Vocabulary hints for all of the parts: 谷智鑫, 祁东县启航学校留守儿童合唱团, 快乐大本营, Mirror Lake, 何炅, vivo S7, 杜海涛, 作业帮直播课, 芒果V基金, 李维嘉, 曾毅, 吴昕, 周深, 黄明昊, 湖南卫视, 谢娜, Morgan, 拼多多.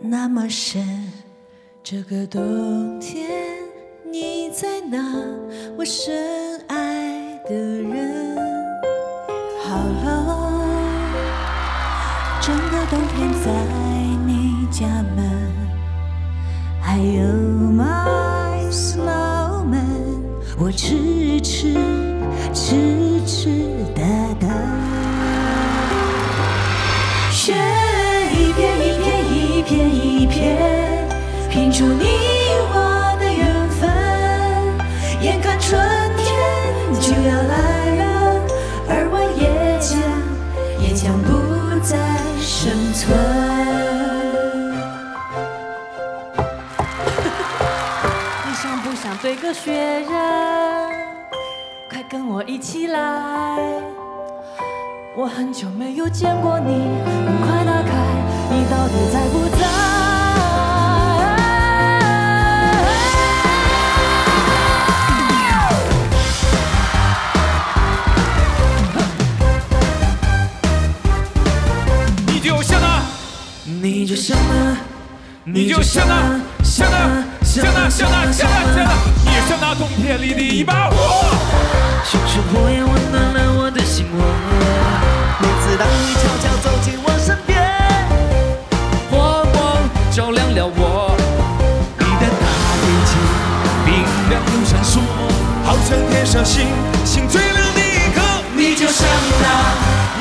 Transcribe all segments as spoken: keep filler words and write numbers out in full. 那么深。这个冬天你在哪？我深爱的人。好了，整个冬天在你家门，还有 my snowman， 我痴痴痴痴的等。雪一片一片一片一片，拼出你我的缘分。眼看春天就要来了，而我也将也将不再生存。 想堆个雪人，快跟我一起来！我很久没有见过你，你快打开，你到底在不在？你就像那，你就像那，你就像那，像那。 像那像那像那像那，你像那冬天里的一把火，熊熊火焰温暖了我的心窝。每次当你悄悄走进我身边，火光照亮了我。你的大眼睛明亮又闪烁，好像天上星星最亮的一颗。你就像那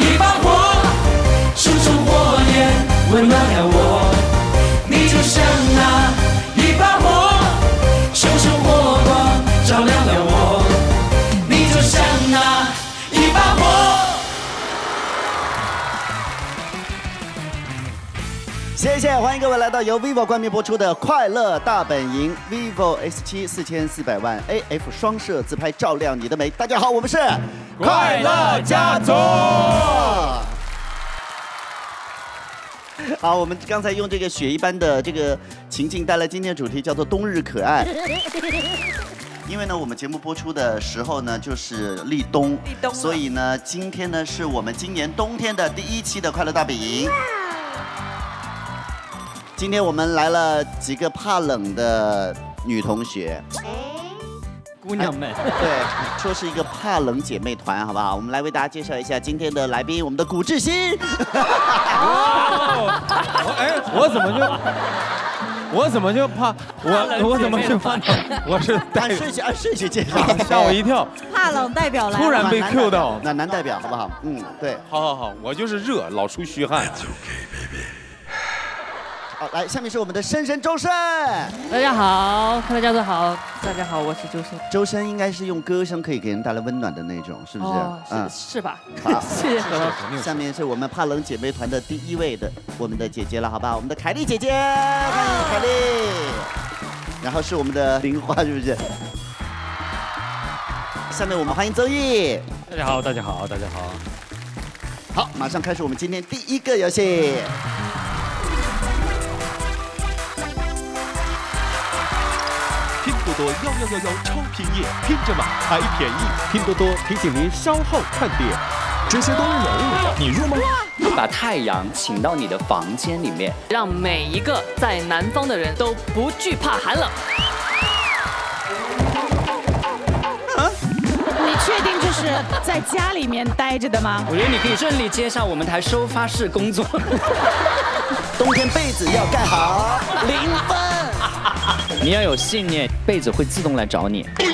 一把火，熊熊火焰温暖了我。你就像那。 熊熊火光照亮了我，你就像那一把火。谢谢，欢迎各位来到由 vivo 冠名播出的《快乐大本营》，vivo S 七 四千四百万 A F 双摄自拍，照亮你的美。大家好，我们是快乐家族。 好，我们刚才用这个雪一般的这个情境带来今天的主题，叫做冬日可爱。因为呢，我们节目播出的时候呢，就是立冬，立冬所以呢，今天呢是我们今年冬天的第一期的快乐大本营。今天我们来了几个怕冷的女同学，姑娘们，对，说是一个怕冷姐妹团，好不好？我们来为大家介绍一下今天的来宾，我们的古志新。我哎，我怎么就我怎么就怕我我怎么就怕冷？我是按顺序按顺序介绍，吓我一跳。怕冷代表来，突然被 Q 到，暖男代表好不好？嗯，对，好好好，我就是热，老出虚汗。好，来，下面是我们的深深周深。大家好，快乐家族好，大家好，我是周深。周深应该是用歌声可以给人带来温暖的那种，是不是？嗯，是吧？好，谢谢。下面是我们怕冷姐妹团的第一位的我们的姐姐了，好吧？我们的凯丽姐姐，欢迎凯丽。然后是我们的玲花，是不是？下面我们欢迎曾毅。大家好，大家好，大家好。好，马上开始我们今天第一个游戏。 多幺幺幺幺超拼夜，拼着买还便宜。拼多多提醒您稍后看店。这些都是人物，你入吗？把太阳请到你的房间里面，让每一个在南方的人都不惧怕寒冷。啊、你确定这是在家里面待着的吗？我觉得你可以顺利接上我们台收发室工作。冬天被子要盖好，零分。 你要有信念，被子会自动来找你。被子来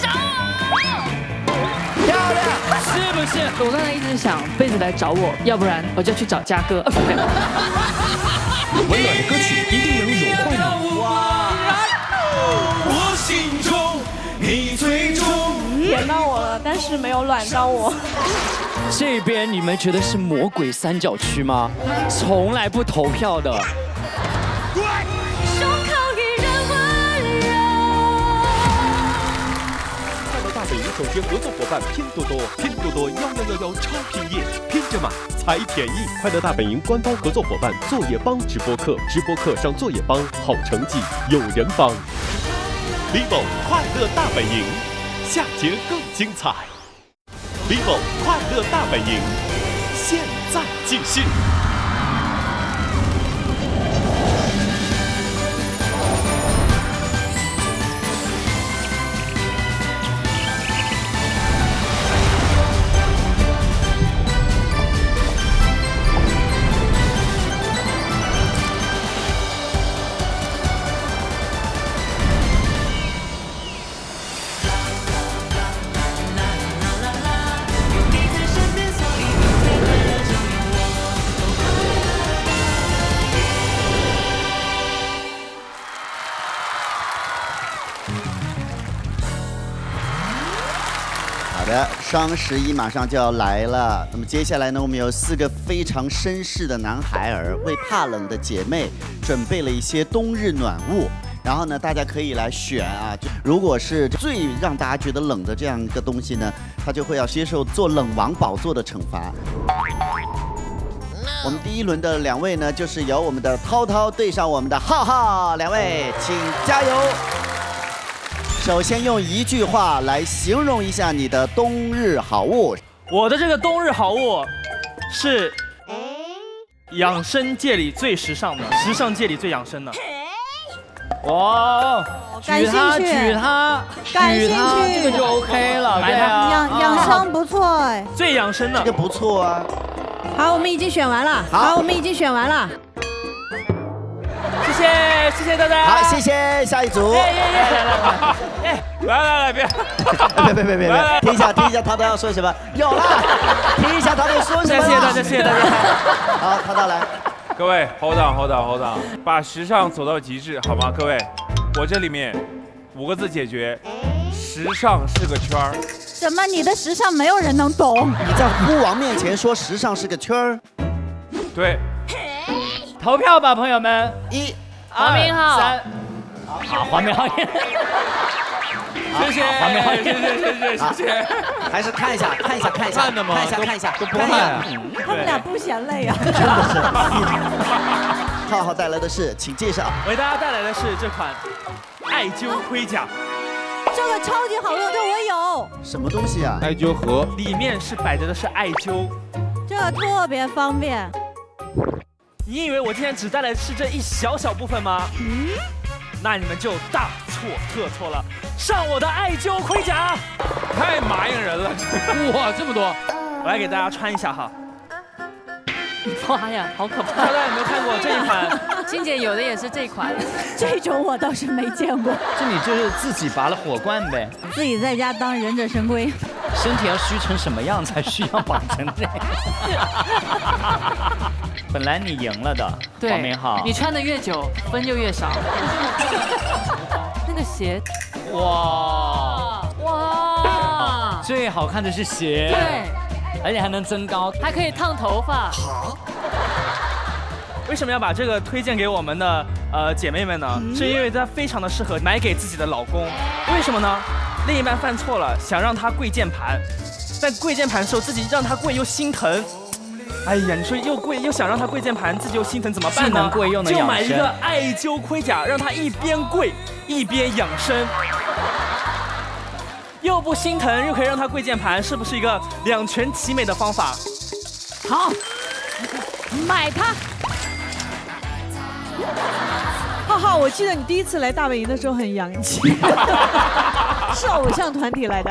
找我！漂亮，是不是？我刚才一直想被子来找我，要不然我就去找嘉哥。温暖的歌曲一定能融化你。我心中你最重。点到我了，但是没有暖到我。这边你们觉得是魔鬼三角区吗？从来不投票的。 手铐给人温柔。快乐大本营手机合作伙伴拼多多，拼多多幺幺幺幺超拼夜，拼着买才便宜。快乐大本营官方合作伙伴作业帮直播课，直播课上作业帮，好成绩有人帮。vivo 快乐大本营，下节更精彩。vivo 快乐大本营，现在继续。的，双十一马上就要来了。那么接下来呢，我们有四个非常绅士的男孩儿，为怕冷的姐妹准备了一些冬日暖物。然后呢，大家可以来选啊。如果是最让大家觉得冷的这样一个东西呢，他就会要接受做冷王宝座的惩罚。我们第一轮的两位呢，就是由我们的涛涛对上我们的浩浩，两位请加油。 首先用一句话来形容一下你的冬日好物。我的这个冬日好物是养生界里最时尚的，时尚界里最养生的。哇，举它举它举它，这个就 OK 了，对啊，养养生不错哎，最养生的，这个不错啊。好，我们已经选完了。好，我们已经选完了。 谢谢谢谢大家，好，谢谢下一组。来来来，别别别别别，听一下听一下，涛涛要说什么？有了，听一下涛涛说什么？谢谢大家，谢谢大家。好，涛涛来，各位 hold on hold on hold on， 把时尚走到极致，好吗？各位，我这里面五个字解决，时尚是个圈儿。怎么你的时尚没有人能懂？你在孤王面前说时尚是个圈儿？对。 投票吧，朋友们！一、黄明昊、三，好，黄明昊，谢谢，黄明昊，谢谢，谢谢，还是看一下，看一下，看一下，看的吗？看一下，看一下，都不看呀。他们俩不嫌累呀？真的是。浩浩带来的是，请介绍。为大家带来的是这款艾灸盔甲，这个超级好用，这我有。什么东西啊？艾灸盒，里面是摆着的是艾灸，这特别方便。 你以为我今天只带来的是这一小小部分吗？嗯，那你们就大错特错了。上我的艾灸盔甲，太麻硬人了！哇，这么多！我来给大家穿一下哈。妈呀，好可怕！大家有没有看过这一款？金姐有的也是这款，这种我倒是没见过。这你就是自己拔了火罐呗？自己在家当忍者神龟。 身体要虚成什么样才需要绑成这样？本来你赢了的，黄明昊，你穿的越久，分就越少。那个鞋，哇哇，最好看的是鞋，对，而且还能增高，还可以烫头发。好，为什么要把这个推荐给我们的呃姐妹们呢？是因为它非常的适合买给自己的老公，为什么呢？ 另一半犯错了，想让他跪键盘，但跪键盘的时候自己让他跪又心疼，哎呀，你说又跪又想让他跪键盘，自己又心疼怎么办呢？能跪又能养生，就买一个艾灸盔甲，让他一边跪一边养生，又不心疼又可以让他跪键盘，是不是一个两全其美的方法？好，买它。浩浩，我记得你第一次来大本营的时候很洋气。是偶像团体来的。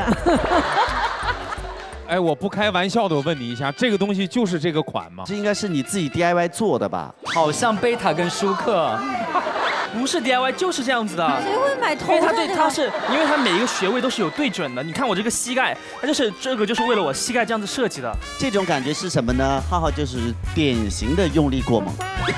哎，我不开玩笑的，我问你一下，这个东西就是这个款吗？这应该是你自己 D I Y 做的吧？好像贝塔跟舒克，不是 D I Y 就是这样子的。谁会买头？因为它对，它是因为它每一个穴位都是有对准的。你看我这个膝盖，它就是这个就是为了我膝盖这样子设计的。这种感觉是什么呢？浩浩就是典型的用力过猛。对，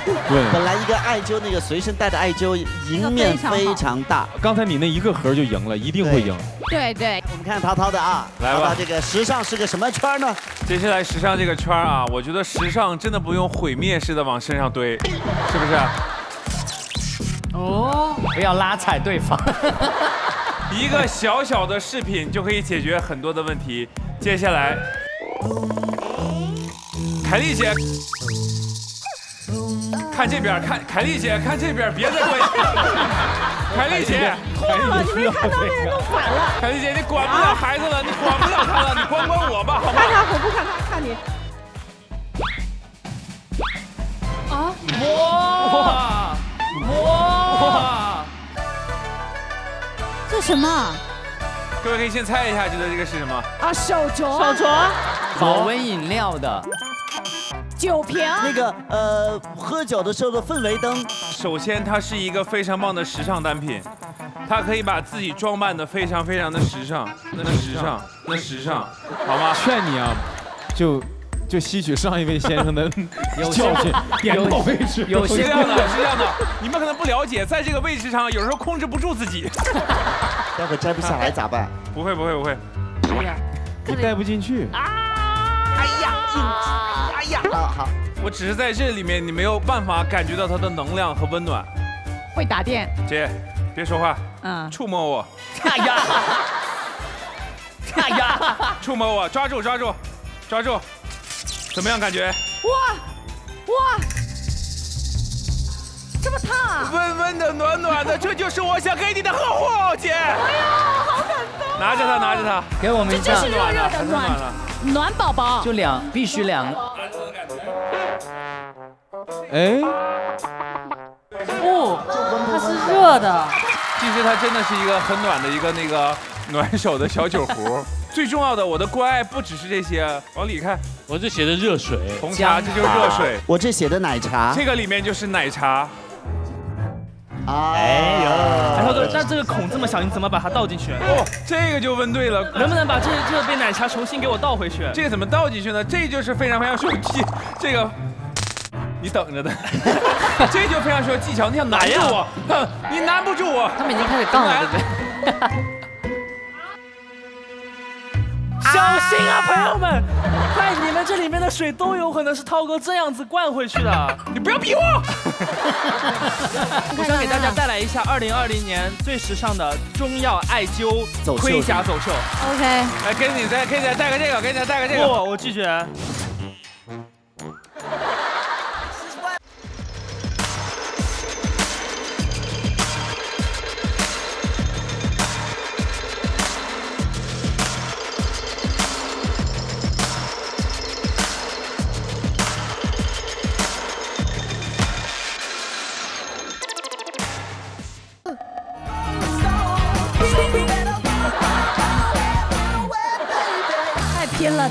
本来一个艾灸那个随身带的艾灸赢面非常大。刚才你那一个盒就赢了，一定会赢。 对对，我们看涛涛的啊，来吧，这个时尚是个什么圈呢？接下来时尚这个圈啊，我觉得时尚真的不用毁灭式的往身上堆，是不是？哦，不要拉踩对方。一个小小的饰品就可以解决很多的问题。接下来，凯丽姐，看这边，看凯丽姐，看这边，别再过去。凯丽姐，错了，你没看到那人弄反了。凯丽姐，你管不了孩子了，你管不了他了，你管管我吧，好吗？看他，我不看他，看你。啊！哇哇！这什么？各位可以先猜一下，觉得这个是什么？啊，手镯。手镯。保温饮料的。 酒瓶，那个呃，喝酒的时候的氛围灯。首先，它是一个非常棒的时尚单品，它可以把自己装扮的非常非常的时尚，那时尚，那时尚，好吗？劝你啊，就就吸取上一位先生的教训，点到为止。有是这样的，是这样的，你们可能不了解，在这个位置上，有时候控制不住自己。待会摘不下来咋办？不会，不会，不会。你带不进去啊！哎呀，哎呀，好，我只是在这里面，你没有办法感觉到它的能量和温暖。会打电，姐，别说话，嗯，触摸我，哎呀，哎呀，触摸我，抓住，抓住，抓住，怎么样感觉？哇，哇。 这么烫、啊，温温的，暖暖的，这就是我想给你的呵护，姐。哎呀，好感动、啊！拿着它，拿着它，给我们一下。这真是热热的暖暖宝宝。就两，必须两。哎，哦，它是热的。其实它真的是一个很暖的一个那个暖手的小酒壶。最重要的，我的关爱不只是这些，往里看。 我这写的热水，红茶，这就是热水。我这写的奶茶，这个里面就是奶茶。哎呦！然后说，那这个孔这么小，你怎么把它倒进去？哦，这个就问对了。能不能把这这杯奶茶重新给我倒回去？这个怎么倒进去呢？这就是非常非常需要技，这个你等着的。这就非常需要技巧，你想难住我，你难不住我。他们已经开始杠了，对不对？ 小心啊，朋友们！在你们这里面的水都有可能是涛哥这样子灌回去的，你不要逼我！我想给大家带来一下二零二零年最时尚的中药艾灸盔甲走秀。OK， 来给你再给你再带个这个，给你再带个这个。不，我拒绝。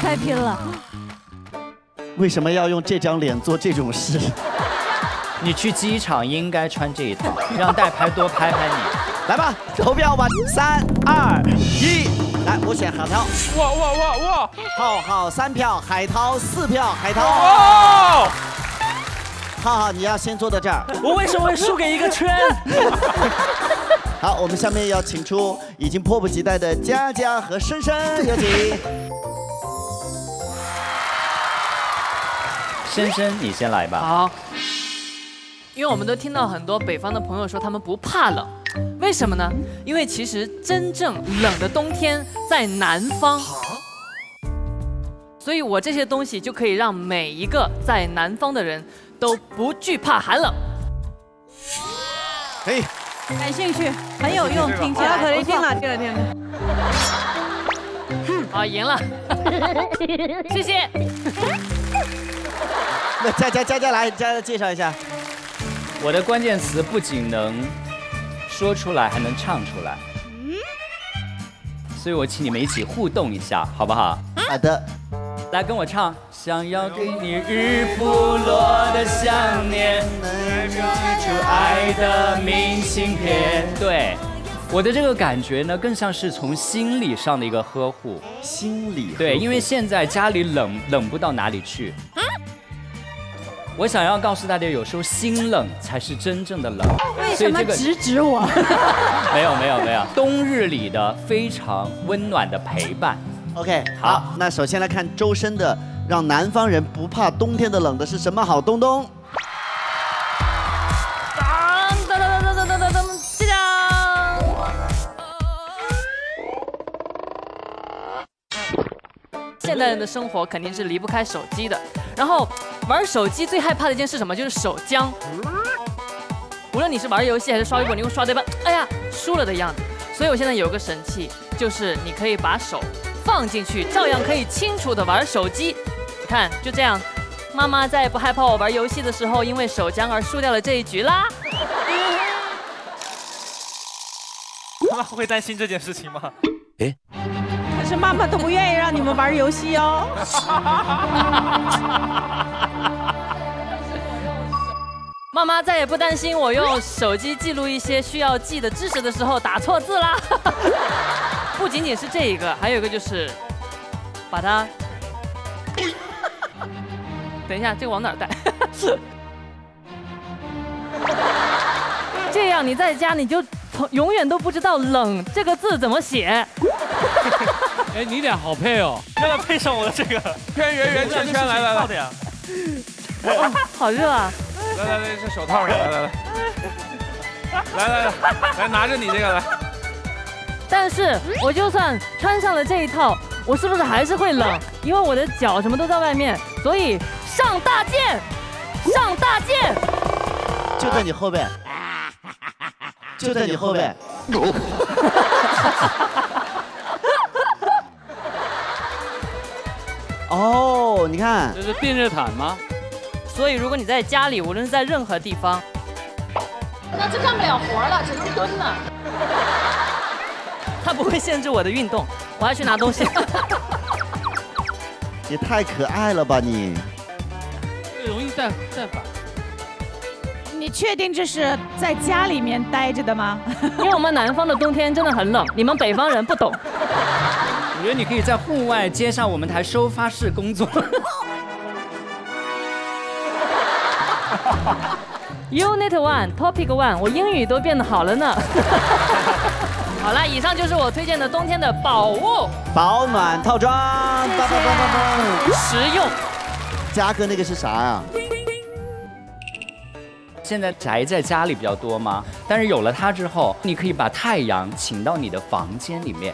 太拼了！为什么要用这张脸做这种事？你去机场应该穿这一套，让代拍多拍拍你。来吧，投票吧，三二一，来，我选海涛。哇哇哇哇！浩浩三票，海涛四票，海涛。哦。浩浩，你要先坐到这儿。我为什么会输给一个圈？好，我们下面要请出已经迫不及待的佳佳和深深，有请。 深深，你先来吧。好，因为我们都听到很多北方的朋友说他们不怕冷，为什么呢？因为其实真正冷的冬天在南方，所以我这些东西就可以让每一个在南方的人都不惧怕寒冷。可以，感兴趣，很有用，听起来可以听了，听了，听了。好，赢了，谢谢。 佳佳，佳佳来，佳佳介绍一下。我的关键词不仅能说出来，还能唱出来。嗯。所以我请你们一起互动一下，好不好？好的。来跟我唱。想要给你日不落的想念，能织出爱的明信片。对，我的这个感觉呢，更像是从心理上的一个呵护。心理。对，因为现在家里冷冷不到哪里去。 我想要告诉大家，有时候心冷才是真正的冷。为什么直指我？没有没有没有，冬日里的非常温暖的陪伴。OK， 好，好那首先来看周深的，让南方人不怕冬天的冷的是什么好东东？当当当当当当当当，这张。现代人的生活肯定是离不开手机的，然后。 玩手机最害怕的一件事是什么？就是手僵。无论你是玩游戏还是刷微博，你会刷到一半，哎呀，输了的样子。所以我现在有个神器，就是你可以把手放进去，照样可以清楚的玩手机。你看，就这样。妈妈再也不害怕我玩游戏的时候，因为手僵而输掉了这一局啦。妈妈会担心这件事情吗？诶。 可是妈妈都不愿意让你们玩游戏哦。妈妈再也不担心我用手机记录一些需要记的知识的时候打错字啦。不仅仅是这一个，还有一个就是把它。等一下，这个往哪儿带？这样你在家你就永远都不知道"冷"这个字怎么写。哎，你俩好配哦！要配上我的这个圆圆圆圈圈，来来来，好热啊！来来来，这手套上，来来来，来来来，来拿着你这个来。但是我就算穿上了这一套，我是不是还是会冷？因为我的脚什么都在外面，所以上大件，上大件，就在你后背，就在你后背。 哦，你看，这是电热毯吗？所以如果你在家里，无论是在任何地方，那就干不了活了，只能蹲了。它不会限制我的运动，我还去拿东西。也太可爱了吧你！容易站站反。 你确定这是在家里面待着的吗？因为我们南方的冬天真的很冷，你们北方人不懂。我觉得你可以在户外接上我们台收发室工作。Unit One, Topic One， 我英语都变得好了呢。好了，以上就是我推荐的冬天的宝物——保暖套装，棒棒棒棒棒，实用。嘉哥那个是啥呀？ 现在宅在家里比较多吗？但是有了它之后，你可以把太阳请到你的房间里面。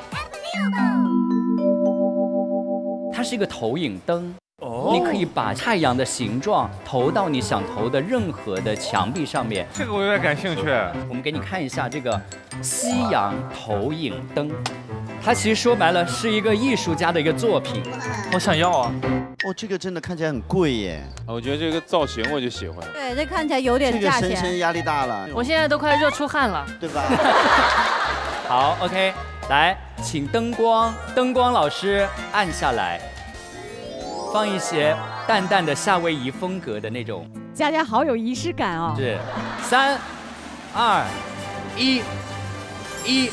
它是一个投影灯，你可以把太阳的形状投到你想投的任何的墙壁上面。这个我有点感兴趣。我们给你看一下这个夕阳投影灯，它其实说白了是一个艺术家的一个作品。我想要啊。 哦，这个真的看起来很贵耶！我觉得这个造型我就喜欢。对，这看起来有点价钱。这个深深压力大了，我现在都快热出汗了，对吧？好 ，OK， 来，请灯光灯光老师按下来，放一些淡淡的夏威夷风格的那种。佳佳好有仪式感哦。是，三、二、一，一。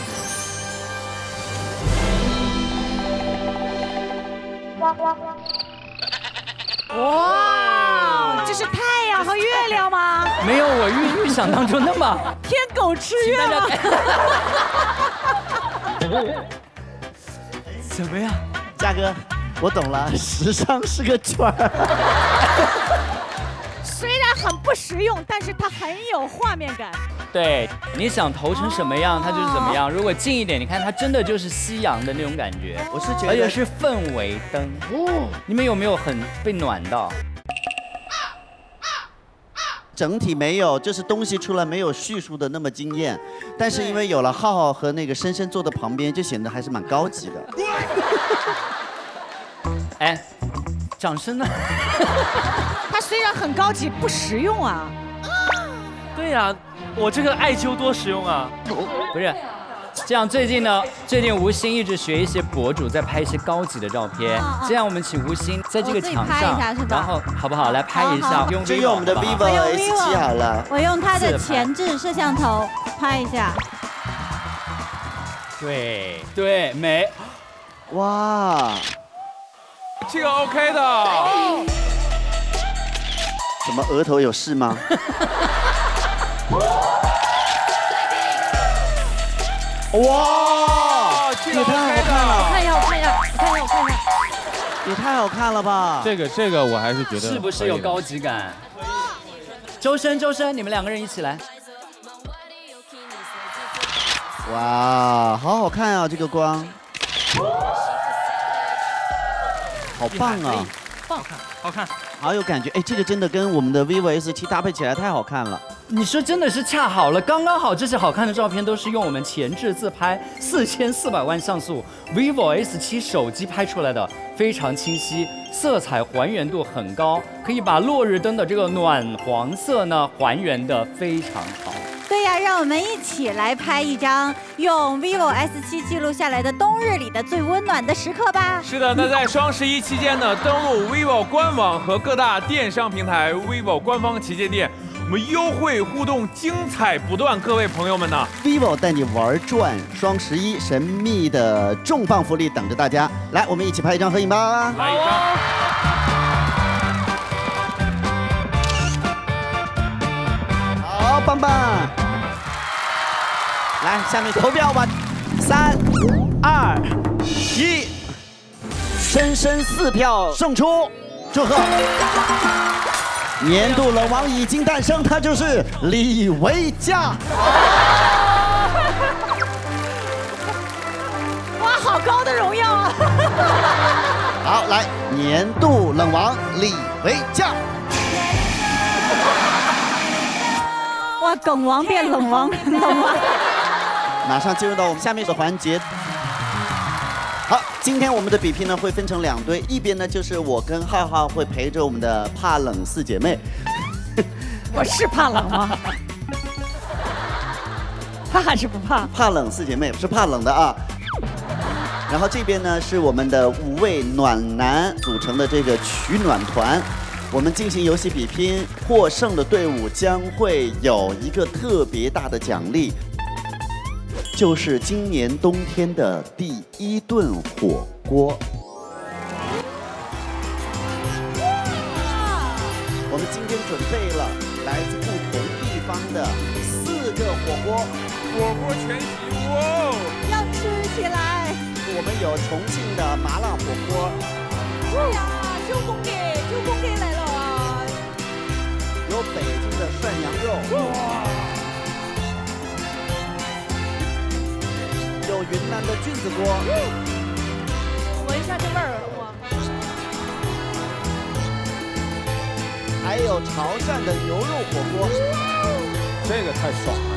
哇，这是太阳和月亮吗？没有我预预想当中那么天狗吃月吗？怎么样，嘉哥，我懂了，时尚是个圈儿。虽然很不实用，但是它很有画面感。对，你想投成什么样，它就是怎么样。如果近一点，你看它真的就是夕阳的那种感觉。我是觉得，而且是氛围灯。哦，你们有没有很被暖到？整体没有，就是东西出来没有叙述的那么惊艳，但是因为有了浩浩和那个深深坐的旁边，就显得还是蛮高级的。哎，掌声呢？它虽然很高级，不实用啊。对呀、啊。 我这个艾灸多实用啊！不是，这样最近呢，最近吴昕一直学一些博主在拍一些高级的照片，这样我们请吴昕在这个墙上，然后好不好来拍一下？用就用我们的 vivo S 七 好了。我用它的前置摄像头拍一下。对对，美！哇，这个 OK 的。怎么额头有事吗？ 哇！也太好看了！看一下，我看一下，我看一下，我看一下。也太好看了吧！这个这个我还是觉得是不是有高级感？周深周深，你们两个人一起来。哇，好好看啊！这个光，好棒啊！棒，好看，好有感觉。哎，这个真的跟我们的 vivo S 七 搭配起来太好看了。 你说真的是恰好了，刚刚好。这些好看的照片都是用我们前置自拍四千四百万像素 vivo S 七 手机拍出来的，非常清晰，色彩还原度很高，可以把落日灯的这个暖黄色呢还原得非常好。对呀、啊，让我们一起来拍一张用 vivo S 七 记录下来的冬日里的最温暖的时刻吧。是的，那在双十一期间呢，登录 vivo 官网和各大电商平台 vivo 官方旗舰店。 我们优惠互动精彩不断，各位朋友们呢 ，vivo 带你玩转双十一神秘的重磅福利等着大家！来，我们一起拍一张合影吧！来一张，好棒棒！来，下面投票吧，三、二、一。深深四票胜出，祝贺！年度冷王已经诞生，他就是李维嘉。哇，好高的荣耀啊！好，来，年度冷王李维嘉。 哇，梗王变冷王，冷王！马上进入到我们下面的环节。好，今天我们的比拼呢会分成两队，一边呢就是我跟浩浩会陪着我们的怕冷四姐妹。我是怕冷吗？怕还是不怕？怕冷四姐妹是怕冷的啊。然后这边呢是我们的五位暖男组成的这个取暖团。 我们进行游戏比拼，获胜的队伍将会有一个特别大的奖励，就是今年冬天的第一顿火锅。我们今天准备了来自不同地方的四个火锅，火锅全席，哇！要吃起来。我们有重庆的麻辣火锅。对呀，周公给，周公给来了。 有北京的涮羊肉，有云南的菌子锅，闻一下这味儿，还有潮汕的牛肉火锅，这个太爽了！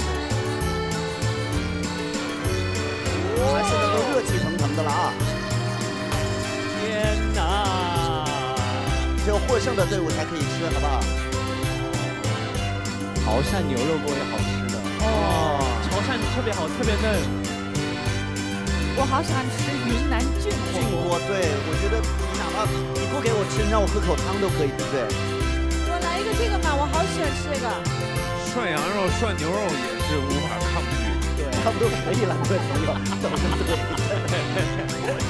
啊，现在都热气腾腾的了啊！天哪，只有获胜的队伍才可以吃，好不好？ 潮汕牛肉锅也好吃的哦，潮汕特别好，特别嫩。我好想吃云南菌菌锅，对我觉得你哪怕你不给我吃，你让我喝口汤都可以，对不对？我来一个这个吧，我好喜欢吃这个。涮羊肉、涮牛肉也是无法抗拒，对，差不多可以了，各位朋友，走着走着。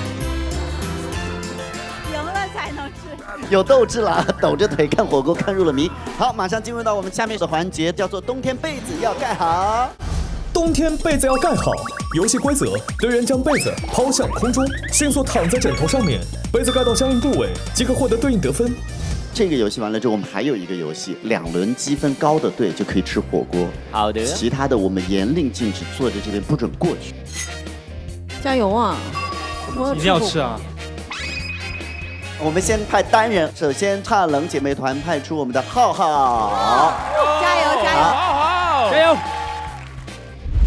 赢了才能吃。 有斗志了，抖着腿看火锅看入了迷。好，马上进入到我们下面的环节，叫做冬天被子要盖好。冬天被子要盖好。游戏规则：队员将被子抛向空中，迅速躺在枕头上面，被子盖到相应部位即可获得对应得分。这个游戏完了之后，我们还有一个游戏，两轮积分高的队就可以吃火锅。好的。其他的我们严令禁止，坐在这边不准过去。加油啊！我一定要吃啊！ 我们先派单人，首先怕冷姐妹团派出我们的浩浩，加油加油，浩浩加油！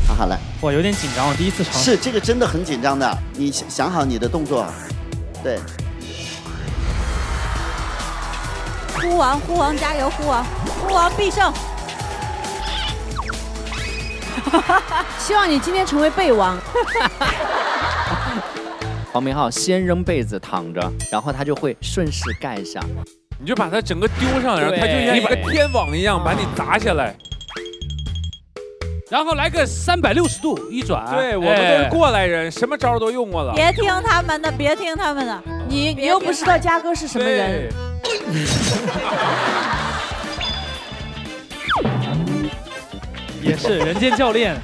浩浩来，我有点紧张，我第一次尝试，是这个真的很紧张的，你想好你的动作，对。呼王呼王加油呼王，呼王必胜！希望你今天成为被王。黄明昊先扔被子躺着，然后他就会顺势盖上，你就把它整个丢上，然后他就像一个天网一样把你砸下来，然后来个三百六十度一转。对我们都是过来人，什么招都用过了。别听他们的，别听他们的，你你又不知道嘉哥是什么人。也是人间教练。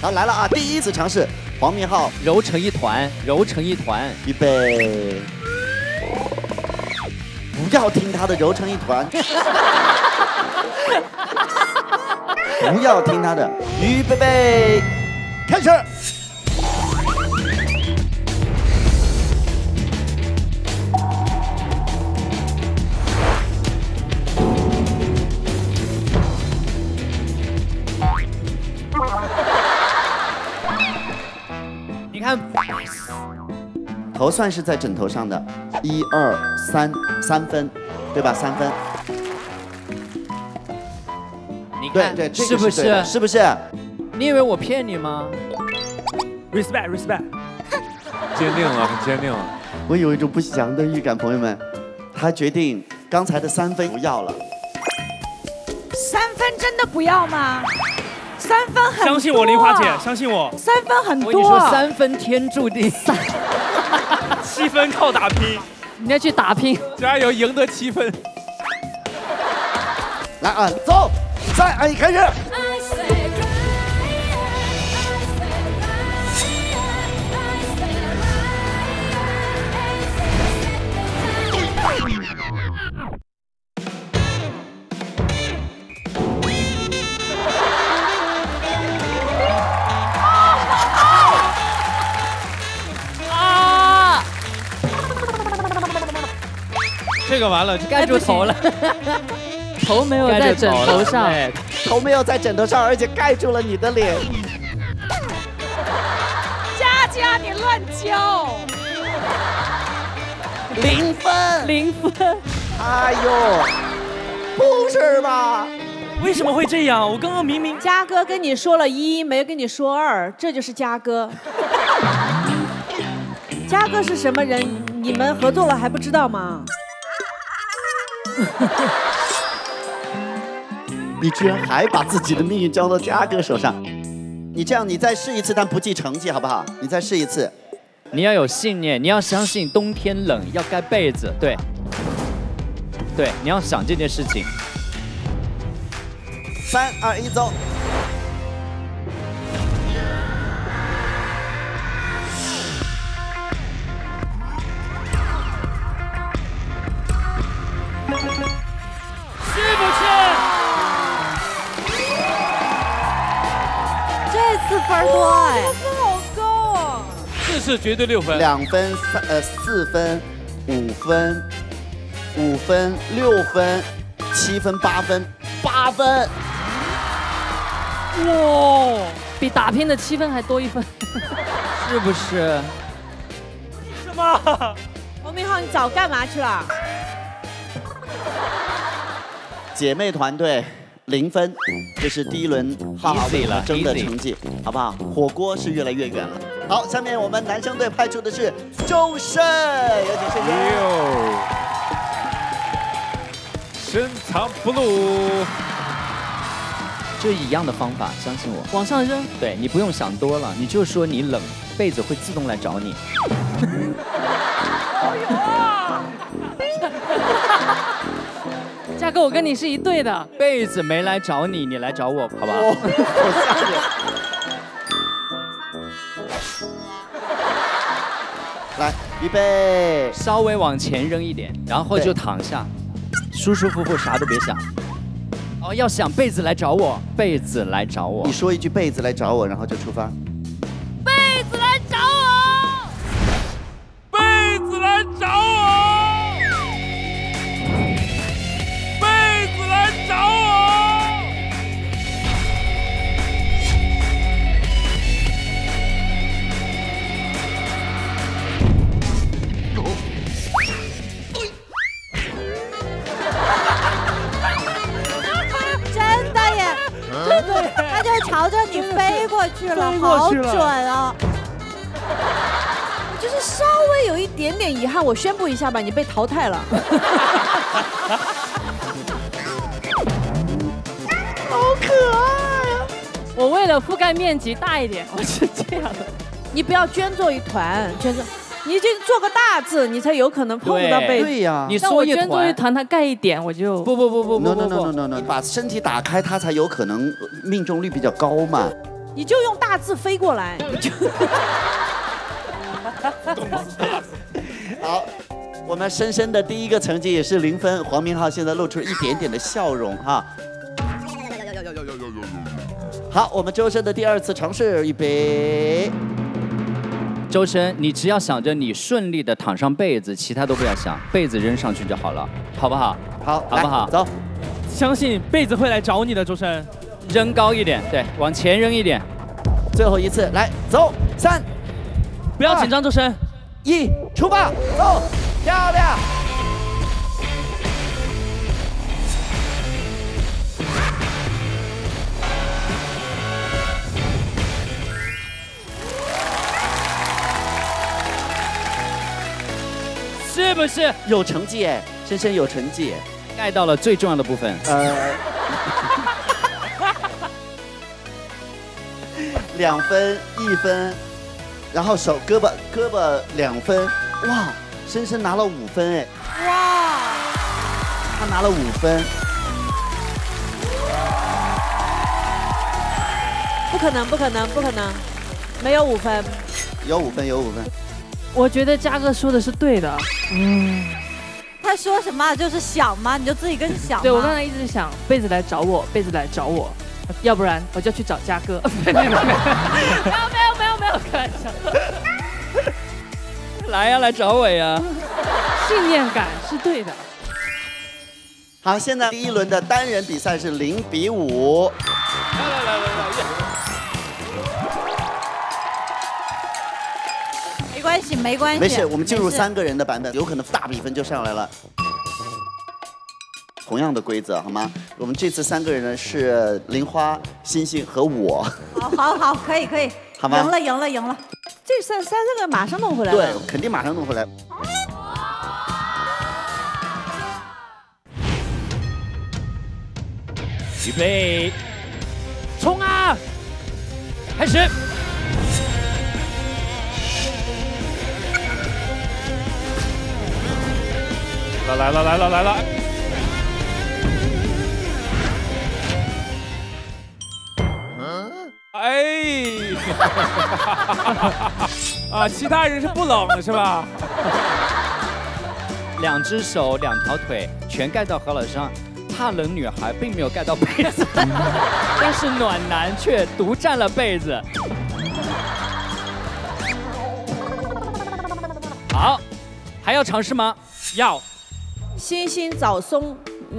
好，来了啊！第一次尝试，黄明昊揉成一团，揉成一团，预备，不要听他的揉成一团，不要听他的，预备备，开始。头算是在枕头上的，一二三，三分，对吧？三分。你看，对对，是不是？是不是？你以为我骗你吗 ？Respect，respect。Respect, respect 坚定了，很坚定了。我有一种不祥的预感，朋友们，他决定刚才的三分不要了。三分真的不要吗？ 三分很多，相信我，玲华姐，相信我。三分很多，我跟你说，三分天注定，三七分靠打拼，你要去打拼，加油，赢得七分。来啊，走，三二一，开始。这个完了，盖住头了，头没有在枕头上，头没有在枕头上，而且盖住了你的脸。佳佳，你乱教。零分，零分。哎呦，不是吧？ 为什么会这样？我刚刚明明嘉哥跟你说了一，没跟你说二，这就是嘉哥。嘉哥是什么人？你们合作了还不知道吗？你居然还把自己的命运交到嘉哥手上？你这样，你再试一次，但不计成绩，好不好？你再试一次。你要有信念，你要相信冬天冷要盖被子，对，对，你要想这件事情。 三二一，走！去不去？这次分多哎，分好高啊！这是绝对六分，两分、三呃四分、五分、五分、六分、七分、八分、八分。 哇，比打拼的七分还多一分，是不是？为什么？王明浩，你早干嘛去了？姐妹团队零分，这是第一轮浩浩为我们争的成绩，好不好？火锅是越来越远了。好，下面我们男生队派出的是周深，有请深圳。深藏不露。 就一样的方法，相信我，往上扔。对你不用想多了，你就说你冷，被子会自动来找你。嘉哥，我跟你是一队的，被子没来找你，你来找我，好吧？我吓你。来，预备，稍微往前扔一点，然后就躺下，舒舒服服，啥都别想。 哦，要想被子来找我，被子来找我。你说一句“被子来找我”，然后就出发。被子来找我，被子来找我，被子来找我。他就朝着你飞过去了，好准啊！就是稍微有一点点遗憾，我宣布一下吧，你被淘汰了。好可爱啊！我为了覆盖面积大一点，我是这样的。你不要捐作一团，捐作，你就做个大字，你才有可能碰到被子。对呀，你缩一团，捐作一团，它盖一点，我就不不不不不不不不不，把身体打开，它才有可能。 命中率比较高嘛，你就用大字飞过来。好，我们深深的第一个成绩也是零分。黄明昊现在露出一点点的笑容哈。好，我们周深的第二次尝试，预备。周深，你只要想着你顺利的躺上被子，其他都不要想，被子扔上去就好了，好不好？好，好不好？走，相信被子会来找你的，周深。 扔高一点，对，往前扔一点，最后一次，来，走，三，不要紧张，周深，一，出发，走，漂亮，是不是有成绩？哎，深深有成绩，盖到了最重要的部分，呃。 两分一分，然后手胳膊胳膊两分，哇，深深拿了五分哎，哇，他拿了五分，不可能不可能不可能，没有五分，有五分有五分，我觉得嘉哥说的是对的，嗯，他说什么就是想嘛，你就自己跟想，对我刚才一直想被子来找我，被子来找我。 要不然我就去找嘉哥。没有没有没有没有开玩笑。来呀，来找我呀！信念感是对的。好，现在第一轮的单人比赛是零比五。来来来来来，没关系没关系，没事，我们进入三个人的版本，有可能大比分就上来了。同样的规则好吗？我们这次三个人呢是玲花、星星和我。好，好，好，可以可以，好吗？赢了赢了赢了，这三三个人马上弄回来了。对，肯定马上弄回来。 预备，冲啊！开始。来来了来了来了！嗯，哎，啊，其他人是不冷的是吧？两只手，两条腿，全盖到何老师上。 怕冷女孩并没有盖到被子，但是暖男却独占了被子。好，还要尝试吗？要。星星早松，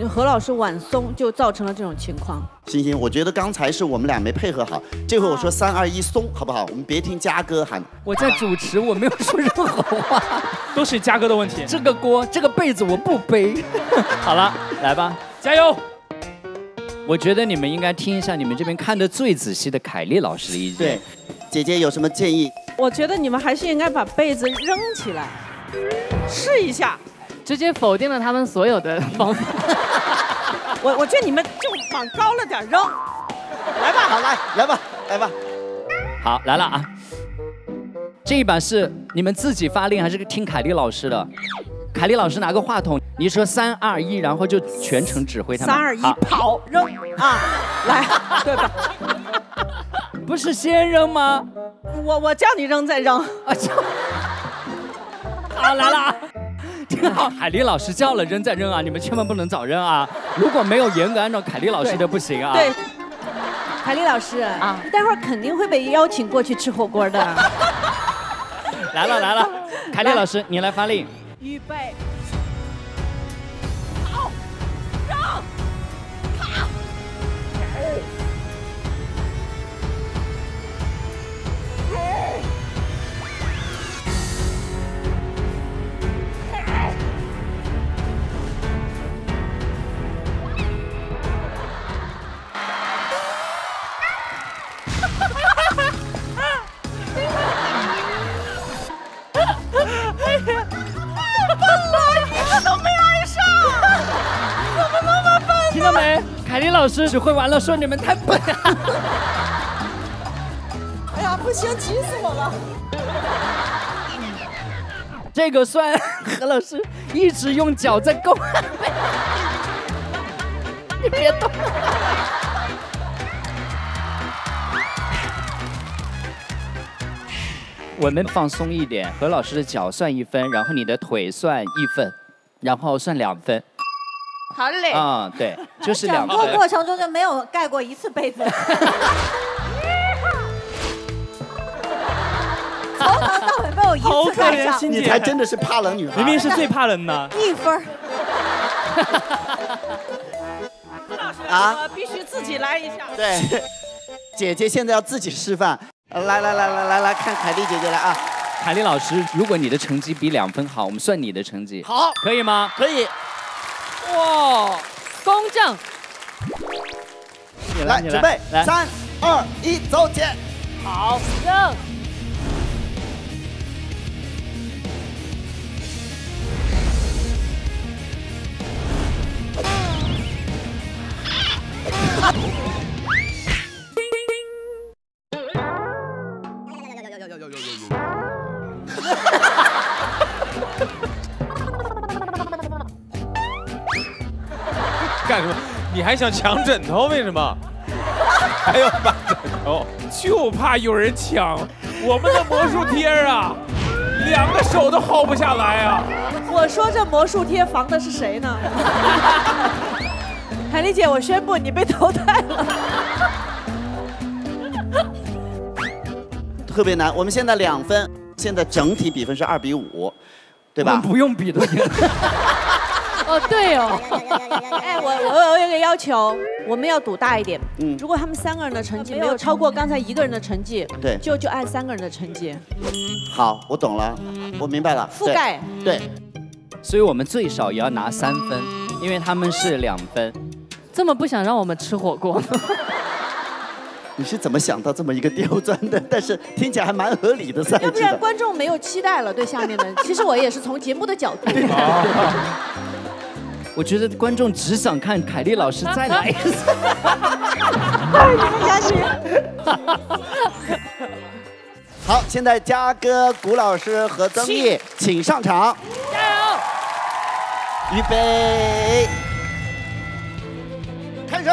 何老师晚松，就造成了这种情况。星星，我觉得刚才是我们俩没配合好，这回我说三二一松，好不好？我们别听嘉哥喊。我在主持，我没有说任何话，都是嘉哥的问题。这个锅，这个被子我不背。好了，来吧。 加油！我觉得你们应该听一下你们这边看得最仔细的凯丽老师的意见。对，姐姐有什么建议？我觉得你们还是应该把被子扔起来，试一下。直接否定了他们所有的方法。我我觉得你们就往高了点扔。来吧，好来，来吧，来吧。好，来了啊！这一把是你们自己发令还是听凯丽老师的？ 凯丽老师拿个话筒，你说三二一，然后就全程指挥他们。三二一，跑扔啊！来，对吧？不是先扔吗？我我叫你扔再扔。啊，叫。好来了，挺好。凯丽老师叫了扔再扔啊，你们千万不能早扔啊！如果没有严格按照凯丽老师的不行啊。对，凯丽老师啊，待会儿肯定会被邀请过去吃火锅的。来了来了，凯丽老师，你来发令。 预备，跑，扔，跑，老师指挥完了，说你们太笨了。哎呀，不行，急死我了。这个算何老师一直用脚在勾。你别动。我们放松一点，何老师的脚算一分，然后你的腿算一分，然后算两分。 好嘞！啊、嗯，对，就是两个。整个过程中就没有盖过一次被子。从头到尾没有一次盖上。你才真的是怕冷女孩，明明是最怕冷的。一分。老师啊，必须自己来一下。对，姐姐现在要自己示范。来来来来来来，看凯丽姐姐来啊！凯丽老师，如果你的成绩比两分好，我们算你的成绩。好，可以吗？可以。 哇，公正！来，准备，三、二、一，走，姐！好，扔！干什么？你还想抢枕头？为什么？还要把枕头？就怕有人抢我们的魔术贴啊！两个手都薅不下来啊！我说这魔术贴防的是谁呢？凯丽姐，我宣布你被淘汰了。特别难，我们现在两分，现在整体比分是二比五，对吧？不用比的。哦，对哦。哎，我我有一个要求，我们要赌大一点。嗯。如果他们三个人的成绩没有超过刚才一个人的成绩，对，就就按三个人的成绩。好，我懂了，我明白了。覆盖。对。所以我们最少也要拿三分，因为他们是两分。这么不想让我们吃火锅。 你是怎么想到这么一个刁钻的？但是听起来还蛮合理的赛制的。要不然观众没有期待了，对下面的。其实我也是从节目的角度。我觉得观众只想看凯丽老师再来一次。你们下去。好，现在嘉哥、谷老师和曾毅请上场。加油！预备，开始。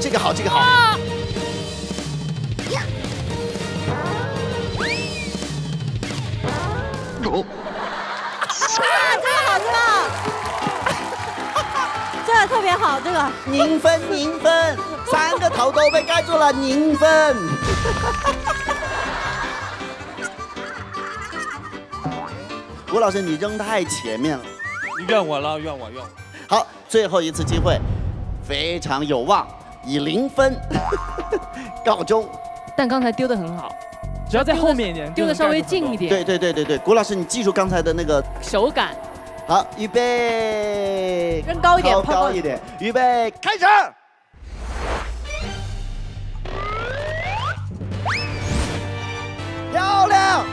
这个好，这个好。啊、哦！啊，太好了！这个特别好，这个。零分，零分，三个头都被盖住了，零分。谷老师，你扔太前面了。你怨我了，怨我，怨我。好，最后一次机会，非常有望。 以零分告终，但刚才丢的很好，只要在后面一点，丢的稍微近一点。对对对对对，谷老师，你记住刚才的那个手感。好，预备，扔高一点，抛高一点，预备，开始。漂亮。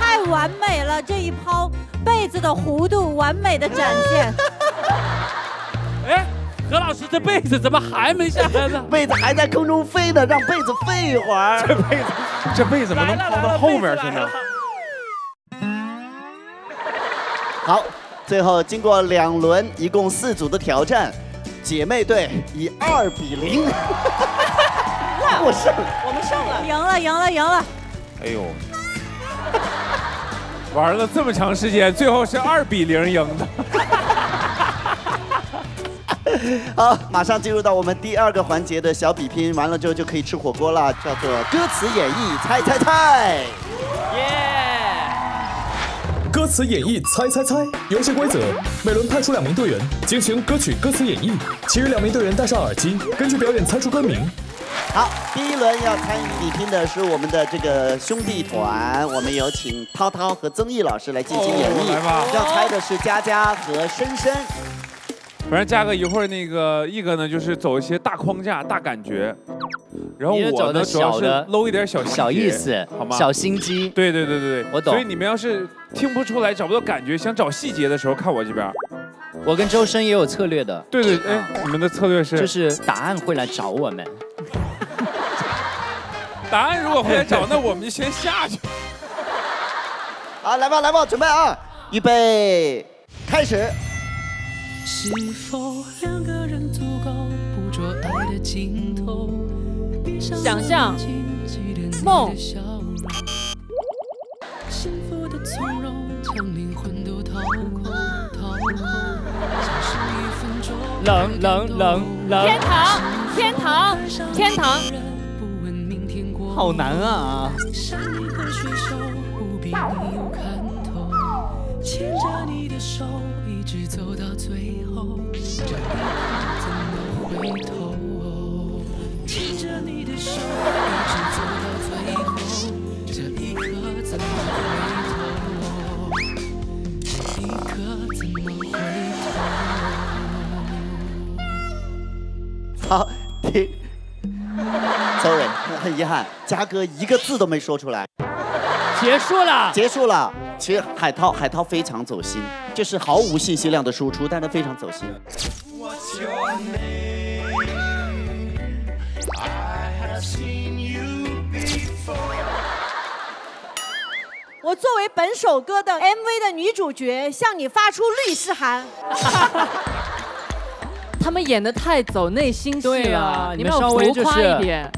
太完美了！这一抛被子的弧度完美的展现。哎，何老师，这被子怎么还没下来呢？被子还在空中飞呢，让被子飞一会儿。这被子，这被子怎么能抛到后面去呢？好。 最后，经过两轮一共四组的挑战，姐妹队以二比零获胜。我们胜了，赢了，赢了，赢了！哎呦，玩了这么长时间，最后是二比零赢的。好，马上进入到我们第二个环节的小比拼，完了之后就可以吃火锅了，叫做歌词演绎，猜猜猜。耶！ 歌词演绎猜猜猜，游戏规则：每轮派出两名队员，进行歌曲歌词演绎，其余两名队员戴上耳机，根据表演猜出歌名。好，第一轮要参与比拼的是我们的这个兄弟团，我们有请涛涛和曾毅老师来进行演绎。哦、要猜的是佳佳和深深。反正佳哥一会儿那个毅哥呢，就是走一些大框架、大感觉，然后我呢主要是搂一点小小意思，好吗？小心机。对对对对对，我懂。所以你们要是 听不出来，找不到感觉，想找细节的时候看我这边。我跟周深也有策略的。对对，哎，你们的策略是？就是答案会来找我们。答案如果会来找，那我们就先下去。好，来吧，来吧，准备啊！预备，开始。是否两个人足够捕捉爱的尽头？想象，梦。 幸福的从容，将灵魂都掏空，掏空。消失一分钟。冷冷冷冷。天堂，天堂，天堂。好难啊！牵着你的手，一直走到最后，这一刻怎么回头？牵着你的手，一直走到最后。 这一刻怎么回头？这一刻怎么回头？好，停。Sorry， 很遗憾，嘉哥一个字都没说出来。结束了，结束了。其实海涛，海涛非常走心，这是毫无信息量的输出，但他非常走心。What's your name? I have seen you before. 我作为本首歌的 M V 的女主角，向你发出律师函。他们演得太走内心戏了，对啊、你们稍微就是浮夸一点。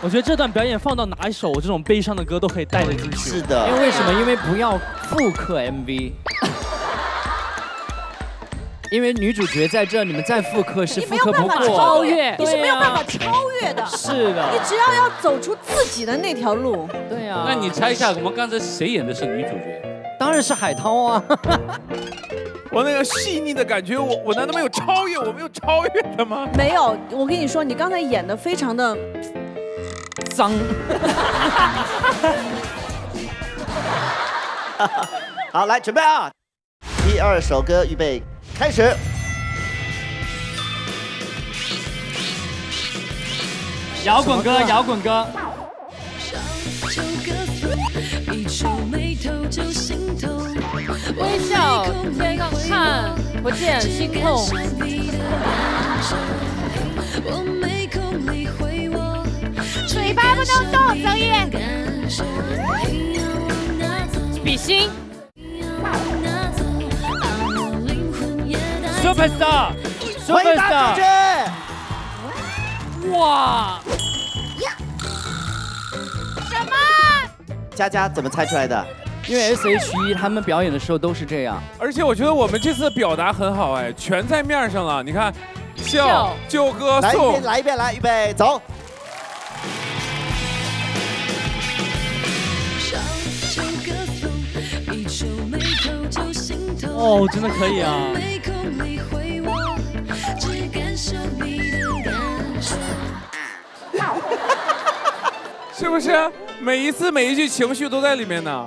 我觉得这段表演放到哪一首这种悲伤的歌都可以带得进去。是的，因为为什么？因为不要复刻 M V。 因为女主角在这，你们再复刻是复刻不过，超越你是没有办法超越的。是的，你只要要走出自己的那条路。对呀。那你猜一下，我们刚才谁演的是女主角？当然是海涛啊！我那个细腻的感觉，我我难道没有超越？我没有超越的吗？没有，我跟你说，你刚才演的非常的脏。好，来准备啊！第二首歌，预备。 开始。摇滚歌，摇滚歌。微笑，看不见心痛。嘴巴不能动，曾毅。比心。 Superstar， Superstar， 哇！什么？佳佳怎么猜出来的？因为 S H E 他们表演的时候都是这样。而且我觉得我们这次表达很好，哎，全在面上了。你看，笑就歌颂，来一遍，来一遍，来，预备，走。哦，真的可以啊。 是不是每一次每一句情绪都在里面呢？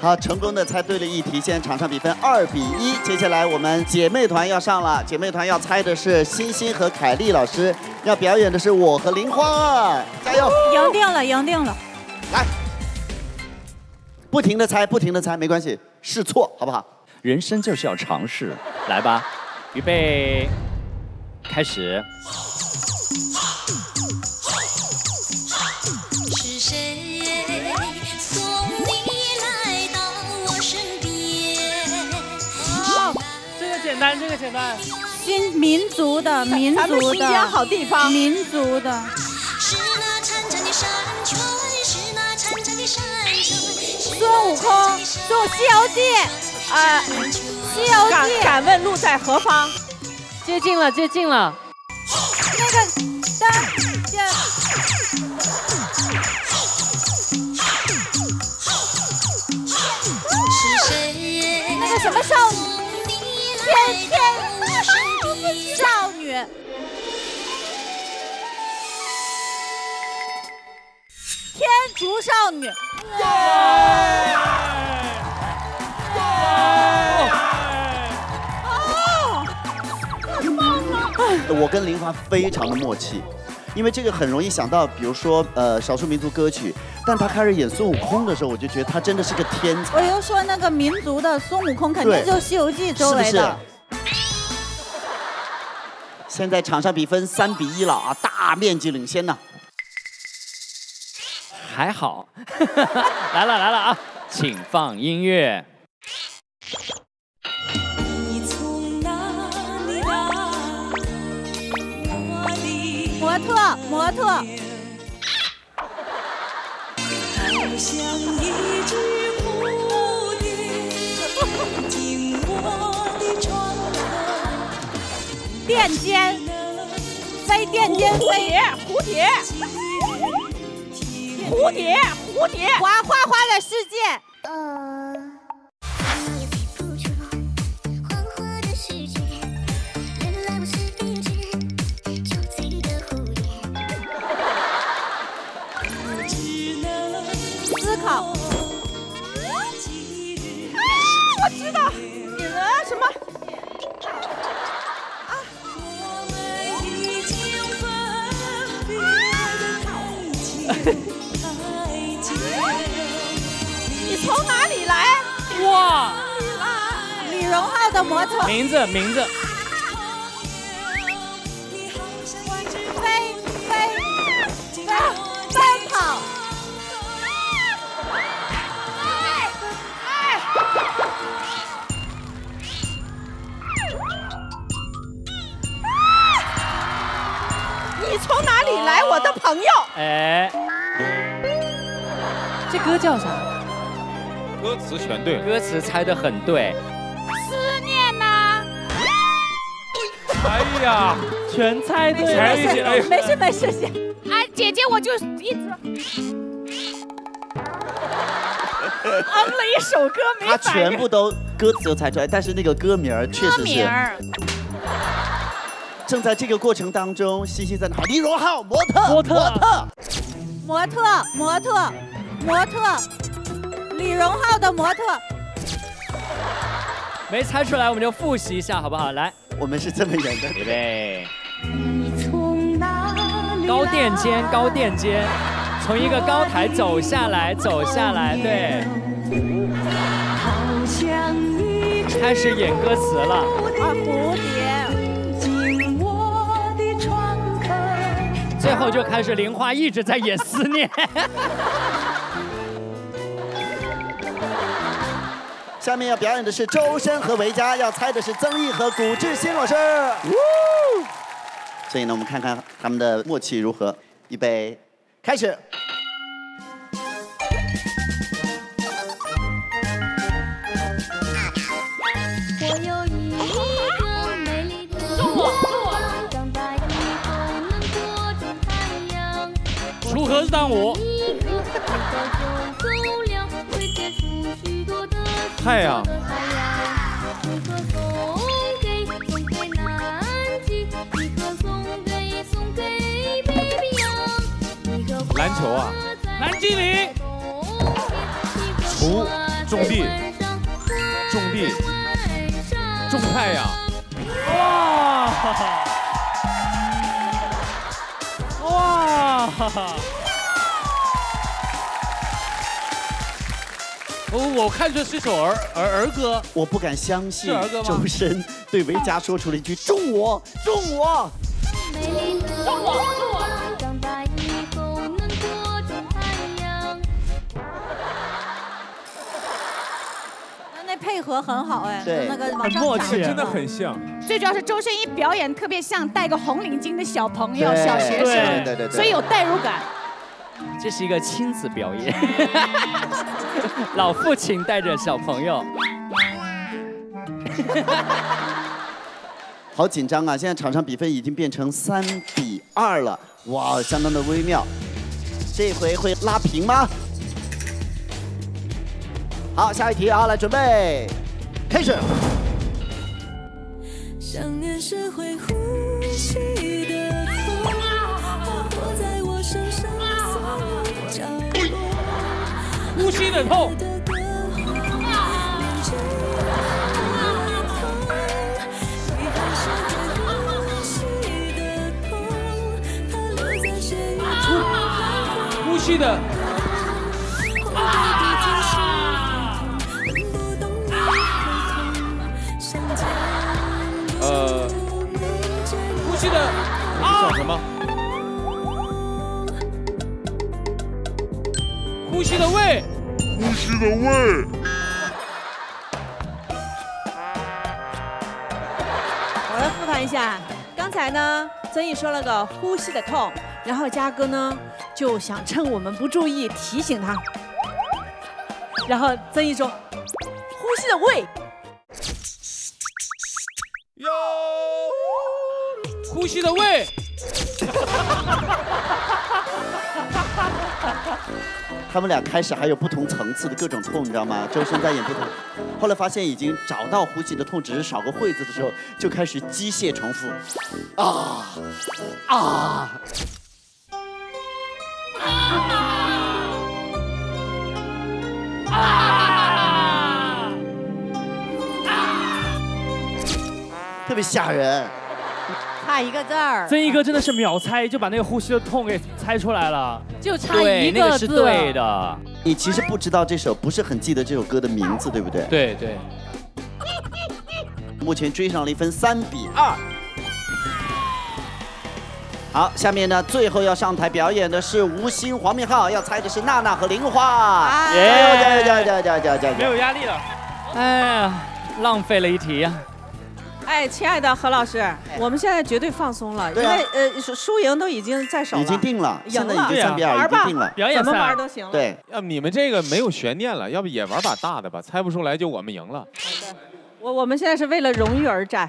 好，成功的猜对了一题，现在场上比分二比一。接下来我们姐妹团要上了，姐妹团要猜的是欣欣和凯丽老师，要表演的是我和林花，加油！赢定了，赢定了！来，不停的猜，不停的猜，没关系，试错好不好？人生就是要尝试，来吧，预备，开始。 简单，这个简单。新民族的，民族的，好地方，民族的。孙悟空，做《西游记》啊，《西游记》。敢敢问路在何方？接近了，接近了。那个的，那个什么少女？ 天天少女，天竺少女。哦，太棒了！我跟林华非常的默契，因为这个很容易想到，比如说呃少数民族歌曲，但他开始演孙悟空的时候，我就觉得他真的是个天才。我就说那个民族的孙悟空肯定就是《西游记》周围的。 现在场上比分三比一了啊，大面积领先呢。还好，来了来了啊，请放音乐。模特，模特。垫肩，飞垫肩飞，蝴蝶，蝴蝶，蝴蝶，花花花的世界。呃，思考。啊，我知道，你们什么？ 你从哪里来？哇！李荣浩的模特名字名字。飞飞飞奔跑。你从哪里来，我的朋友？哎，这歌叫啥？歌词全对，歌词猜得很对。思念呐。哎呀，全猜对了。没事没事姐。哎，姐姐我就一直。 哼了一首歌，没他全部都歌词都猜出来，但是那个歌名确实是。正在这个过程当中，西西在那喊李荣浩，模特，模特，模特，模特，模特，李荣浩的模特。没猜出来，我们就复习一下，好不好？来，我们是这么演的，预备。高垫肩，高垫肩。 从一个高台走下来，走下来，对，开始演歌词了。啊，蝴蝶。最后就开始玲花一直在演思念。下面要表演的是周深和维嘉，要猜的是曾毅和古志新老师。所以呢，我们看看他们的默契如何。预备。 开始。我有一个美丽的梦，长大以后能躲着太阳。如何当我？太阳。篮球啊，蓝精灵，锄，种地，种地，种太阳，哇，哇，我我看这是首儿儿儿歌，我不敢相信周深对维嘉说出了一句“种我，种我，种我”。 配合很好哎，对，那个往上抢，真的很像。最主要是周深一表演特别像戴个红领巾的小朋友、小学生，对对对，所以有代入感。这是一个亲子表演，老父亲带着小朋友。好紧张啊！现在场上比分已经变成三比二了，哇，相当的微妙。这回会拉平吗？ 好，下一题啊，来准备，开始。想念是会呼吸的风，活在我身上所角落。呼吸的痛。呼吸的。啊 呃，呼吸的啊，叫什么？呼吸的胃，呼吸的胃。我来复盘一下，刚才呢，曾毅说了个呼吸的痛，然后嘉哥呢就想趁我们不注意提醒他，然后曾毅说呼吸的胃。 哟，呼吸的胃，他们俩开始还有不同层次的各种痛，你知道吗？周深在演不同，后来发现已经找到呼吸的痛，只是少个会字的时候，就开始机械重复，啊啊。啊啊 特别吓人，差一个字儿。曾毅哥真的是秒猜，就把那个呼吸的痛给猜出来了，就差一个字。对，那个是对的。你其实不知道这首，不是很记得这首歌的名字，对不对？对对。目前追上了一分，三比二。好，下面呢，最后要上台表演的是吴昕、黄明昊，要猜的是娜娜和玲花。加油加油加油加油加油加油！没有压力了。哎呀，浪费了一题呀。哎，亲爱的何老师，我们现在绝对放松了，因为呃输赢都已经在手了，已经定了，现在已经三比二已经定了，表演赛怎么玩都行了。对，要不你们这个没有悬念了，要不也玩把大的吧，猜不出来就我们赢了。我我们现在是为了荣誉而战。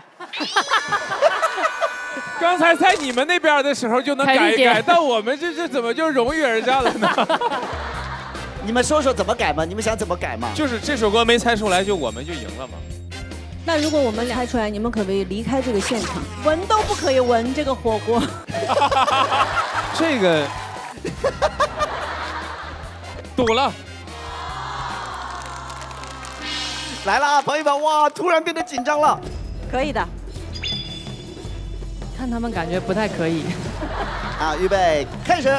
刚才猜你们那边的时候就能改一改，但我们这这怎么就荣誉而战了呢？你们说说怎么改嘛？你们想怎么改嘛？就是这首歌没猜出来就我们就赢了嘛。 那如果我们猜出来，你们可不可以离开这个现场？闻都不可以闻这个火锅。这个赌了，来了，朋友们，哇，突然变得紧张了。可以的，看他们感觉不太可以。啊，预备，开始。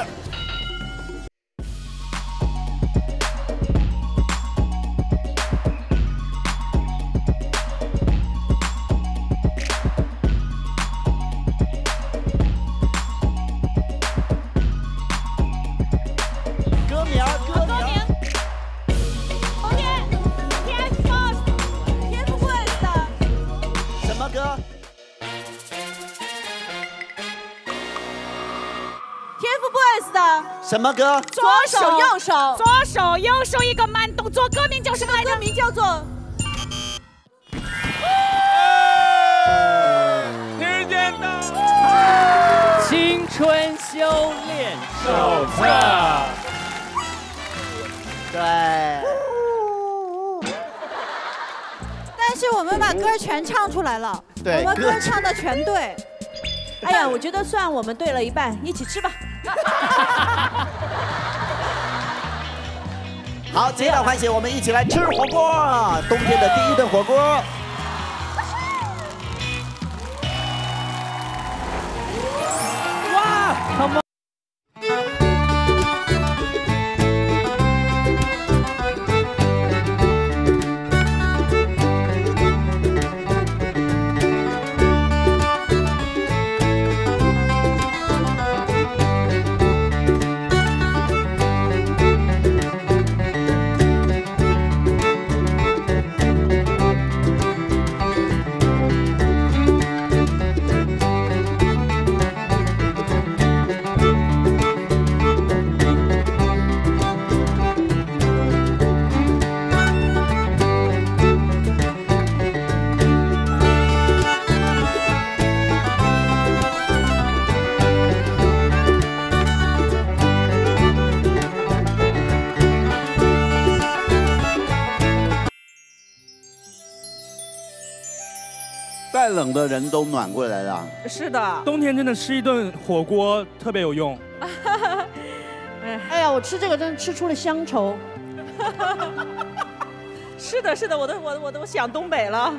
什么歌？左手右手，左手右手一个慢动作，歌名叫什么来着？歌名叫做《时间到》，青春修炼手册。对。但是我们把歌全唱出来了，我们歌唱的全对。哎呀，我觉得算我们对了一半，一起吃吧。 好，皆大欢喜，我们一起来吃火锅，冬天的第一顿火锅。哇，好吗？ 再冷的人都暖过来了。是的，冬天真的吃一顿火锅特别有用。哎呀，我吃这个真的吃出了乡愁。是的，是的，我都我我都想东北了。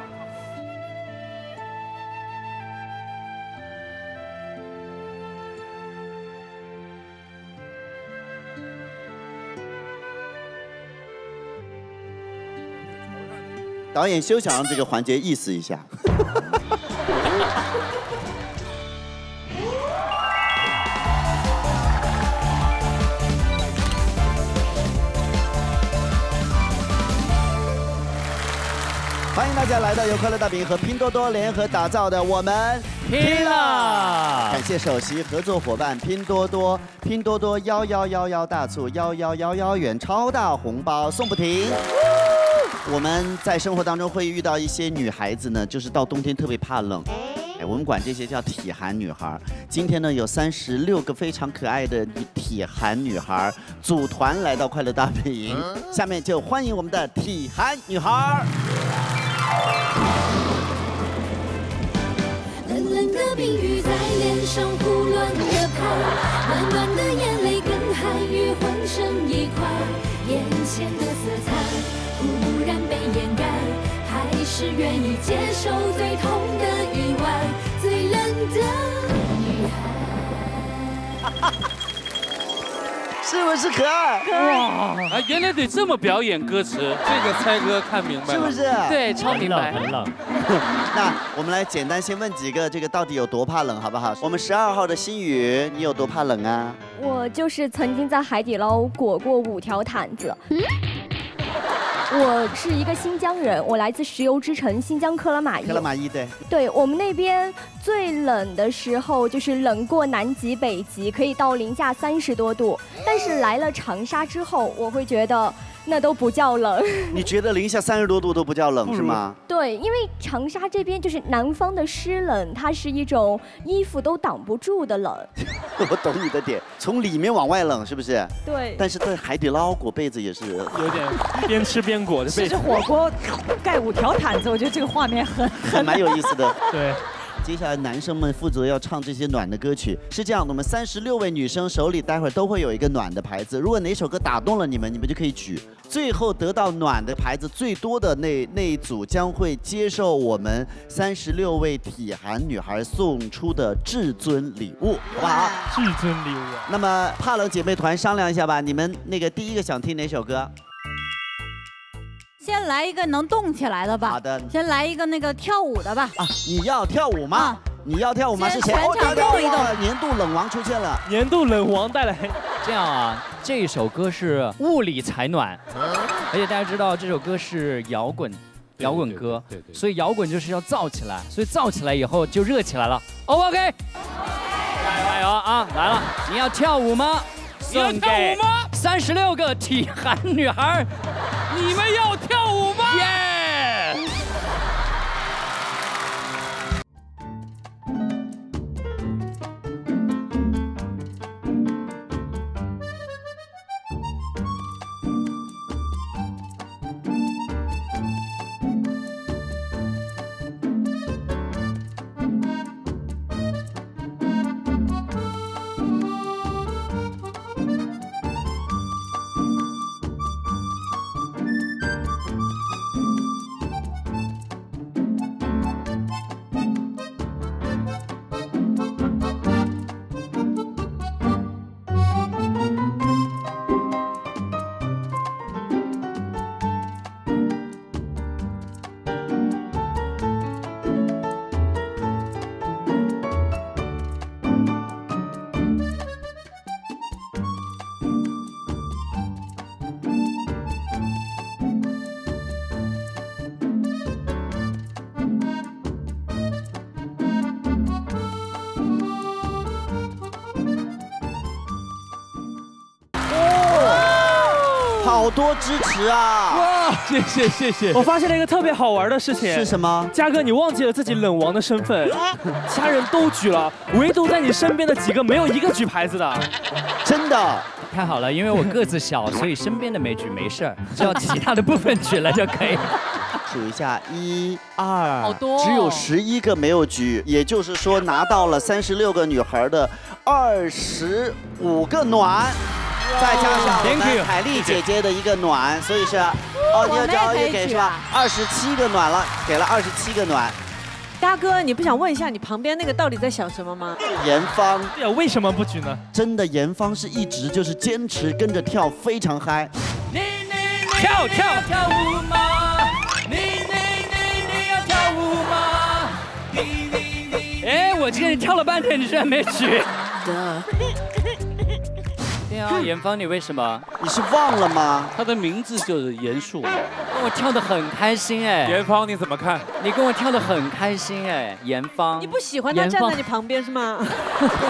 导演休想让这个环节意思一下。 欢迎大家来到由快乐大本营和拼多多联合打造的《我们拼了》。感谢首席合作伙伴拼多多，拼多多幺幺幺幺大促幺幺幺幺元超大红包送不停。 我们在生活当中会遇到一些女孩子呢，就是到冬天特别怕冷，哎，我们管这些叫体寒女孩。今天呢，有三十六个非常可爱的体寒女孩组团来到快乐大本营，下面就欢迎我们的体寒女孩。冷冷的冰雨在脸上胡乱的拍，暖暖的眼泪跟寒雨混成一块，眼前的色彩。 忽然被掩盖，还是愿意接受最痛的意外，最冷的女孩。是不是可爱？哇！啊，原来得这么表演歌词，这个猜歌看明白了，是不是？对，超明白。很冷，很冷。那我们来简单先问几个，这个到底有多怕冷，好不好？我们十二号的心雨，你有多怕冷啊？我就是曾经在海底捞裹过五条毯子。嗯我是一个新疆人，我来自石油之城新疆克拉玛依。克拉玛依，对。对我们那边最冷的时候，就是冷过南极、北极，可以到零下三十多度。但是来了长沙之后，我会觉得那都不叫冷。你觉得零下三十多度都不叫冷、嗯、是吗？对，因为长沙这边就是南方的湿冷，它是一种衣服都挡不住的冷。我懂你的点，从里面往外冷是不是？对。但是在海底捞裹被子也是有点边吃边裹的被子。吃火锅盖五条毯子，我觉得这个画面很很蛮有意思的。对。接下来男生们负责要唱这些暖的歌曲，是这样的，我们三十六位女生手里待会儿都会有一个暖的牌子，如果哪首歌打动了你们，你们就可以举，最后得到暖的牌子最多的那那一组将会接受我们三十六位体寒女孩送出的至尊礼物，好不好？至尊礼物。那么怕冷姐妹团商量一下吧，你们那个第一个想听哪首歌？先来一个能动起来的吧。好的。先来一个那个跳舞的吧。啊，你要跳舞吗？啊、你要跳舞吗？是谁？全场动一动。年度冷王出现了。年度冷王带来。这样啊，这首歌是物理采暖，嗯、而且大家知道这首歌是摇滚，摇滚歌，对对对对对所以摇滚就是要燥起来，所以燥起来以后就热起来了。O 不 OK？ 加油啊！来了，你要跳舞吗？你要跳舞吗？三十六个体寒女孩。你们要跳舞吗？耶！ Yeah! 好多支持啊！哇，谢谢谢谢！我发现了一个特别好玩的事情，是什么？嘉哥，你忘记了自己冷王的身份，其他人都举了，唯独在你身边的几个没有一个举牌子的，真的。太好了，因为我个子小，所以身边的没举没事儿，只要其他的部分举了就可以。数一下，一、二，好多、哦，只有十一个没有举，也就是说拿到了三十六个女孩的二十五个暖。 再加上我们凯丽姐姐的一个暖，所以是哦，你要交也给是吧？二十七个暖了，给了二十七个暖。大哥，你不想问一下你旁边那个到底在想什么吗？严芳，对呀，为什么不举呢？真的，严芳是一直就是坚持跟着跳，非常嗨。你你你跳跳跳舞吗？你你你你要跳舞吗？你你你，哎，我今天跳了半天，你居然没举。 对啊，严芳，你为什么？你是忘了吗？他的名字就是严肃。跟我跳得很开心哎。严芳，你怎么看？你跟我跳得很开心哎，严芳。你不喜欢他站在你旁边是吗？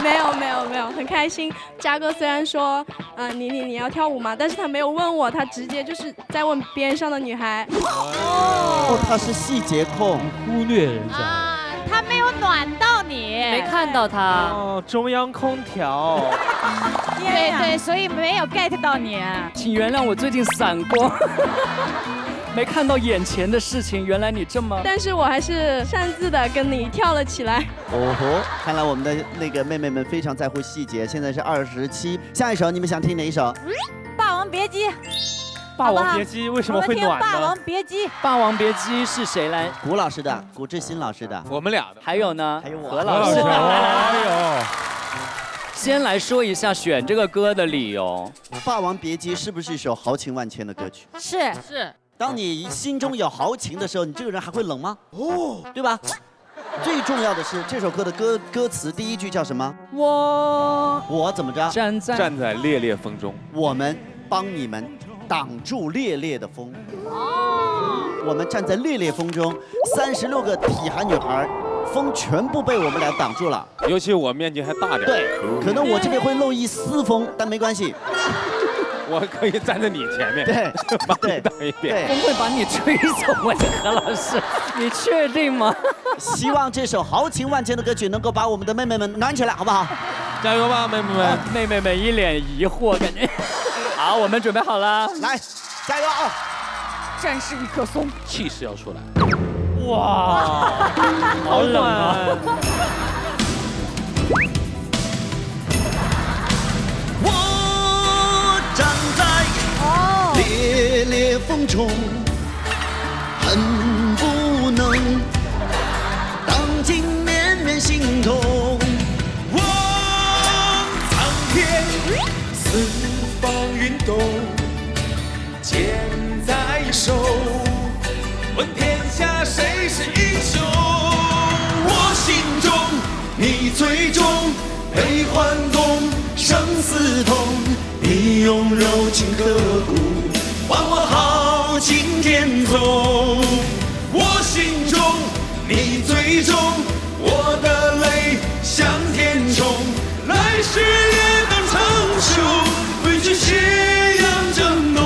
没有没有没有，很开心。嘉哥虽然说，嗯、呃，你你你要跳舞吗？但是他没有问我，他直接就是在问边上的女孩。哦，他是细节控，忽略人家。啊 他没有暖到你，没看到他哦，中央空调，对对，所以没有 get 到你。请原谅我最近闪光，没看到眼前的事情，原来你这么……但是我还是擅自的跟你跳了起来。哦吼，看来我们的那个妹妹们非常在乎细节。现在是二十七，下一首你们想听哪一首？《霸王别姬》。 霸王别姬为什么会暖呢？霸王别姬，霸王别姬是谁来？古老师的，古志新老师的，我们俩的。还有呢？还有我何老师的。哎呦！先来说一下选这个歌的理由。霸王别姬是不是一首豪情万千的歌曲？是是。当你心中有豪情的时候，你这个人还会冷吗？哦，对吧？最重要的是这首歌的歌歌词第一句叫什么？我我怎么着？站在站在烈烈风中，我们帮你们。挡住烈烈的风。哦，我们站在烈烈风中，三十六个体寒女孩，风全部被我们俩挡住了。尤其我面积还大点。对，可能我这边会漏一丝风，但没关系。 我可以站在你前面，对，把你挡一遍，风会把你吹走啊，何老师，你确定吗？希望这首豪情万千的歌曲能够把我们的妹妹们暖起来，好不好？加油吧，妹妹们！啊、妹妹们一脸疑惑，感觉。好，我们准备好了，来，加油啊！战士一棵松，气势要出来。哇，好冷啊！站在烈烈风中，恨不能荡尽绵绵心痛。望苍天，四方云动，剑在手，问天下谁是英雄？我心中，你最重，悲欢共，生死同。 你用柔情刻骨，换我豪情天纵。我心中，你最重，我的泪向天冲，来世也能成雄，挥去斜阳正浓。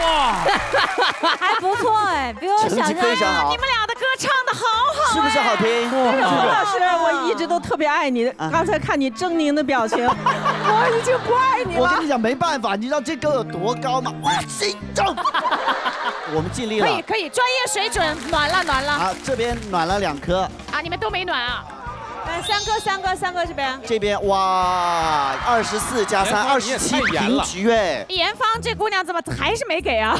哇，还不错哎，比我想象的，你们俩的歌唱的好。 是不是好听？何老师，我一直都特别爱你。刚才看你狰狞的表情，我已经不爱你了。我跟你讲，没办法，你知道这歌有多高吗？我心中，我们尽力了。可以可以，专业水准，暖了暖了。啊，这边暖了两颗。啊，你们都没暖啊？来，三颗三颗三颗这边。这边哇，二十四加三，二十七平局哎。严芳这姑娘怎么还是没给啊？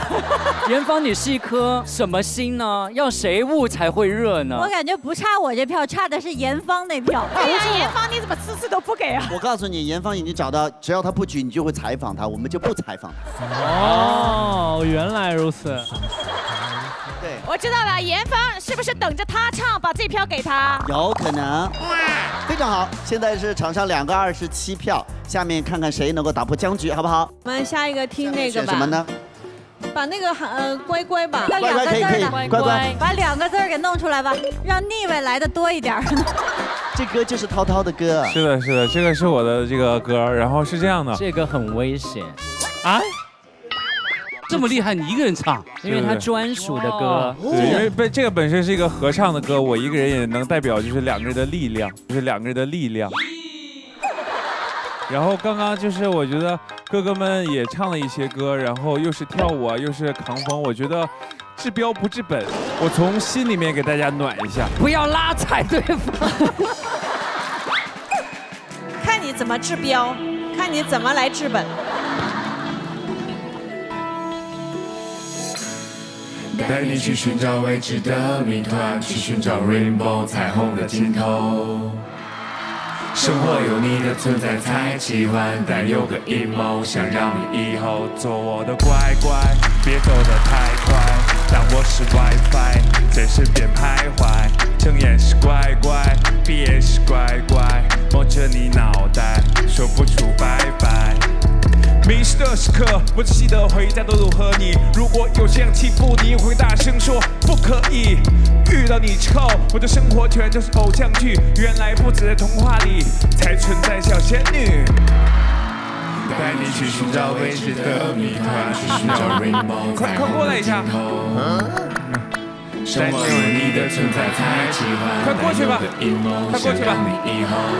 严芳，你是一颗什么心呢？要谁悟才会热呢？我感觉不差我这票，差的是严芳那票。对呀，严芳你怎么次次都不给啊？我告诉你，严芳已经找到，只要她不举，你就会采访她，我们就不采访她。哦，原来如此。对，我知道了，严芳是不是等着她唱，把这票给她？有可能。 非常好，现在是场上两个二十七票，下面看看谁能够打破僵局，好不好？我们下一个听那个吧。选什么呢？把那个呃乖乖吧，把两个字的乖乖，把两个字给弄出来吧，让腻味来的多一点。这歌就是涛涛的歌。是的，是的，这个是我的这个歌，然后是这样的。这个很危险啊！这么厉害，你一个人唱？因为他专属的歌。对，因为本这个本身是一个合唱的歌，我一个人也能代表就是两个人的力量，就是两个人的力量。然后刚刚就是我觉得哥哥们也唱了一些歌，然后又是跳舞啊，又是扛风，我觉得治标不治本。我从心里面给大家暖一下，不要拉踩对方。看你怎么治标，看你怎么来治本。 带你去寻找未知的谜团，去寻找 rainbow 彩虹的尽头。生活有你的存在才奇幻，但有个阴谋想让你以后做我的乖乖，别走得太快。但我是 WiFi， 在身边徘徊，睁眼是乖乖，闭眼是乖乖，蒙着你脑袋，说不出拜拜。 迷失的时刻，我只记得回家都如何你。如果有这样欺负你，我会大声说不可以。遇到你之后，我的生活全都是偶像剧，原来不止在童话里才存在小仙女。带你去寻找未知的谜团，去寻找 rainbow 快快过来一下！生活有你的存在才奇幻。快过去吧，快过去吧！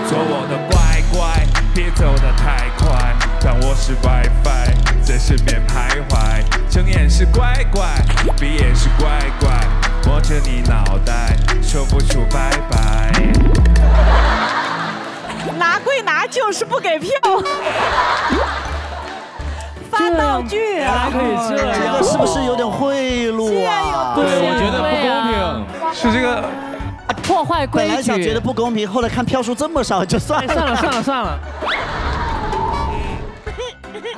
做我的乖乖，别走得太快。 但我是 WiFi， 在身边徘徊，睁眼是乖乖，闭眼是乖乖，摸着你脑袋，说不出拜拜。拿归拿，就是不给票。发道具啊！可以这样，这个是不是有点贿赂啊？对，我觉得不公平。是这个破坏规矩。本来想觉得不公平，后来看票数这么少，就算了。算了算了算了。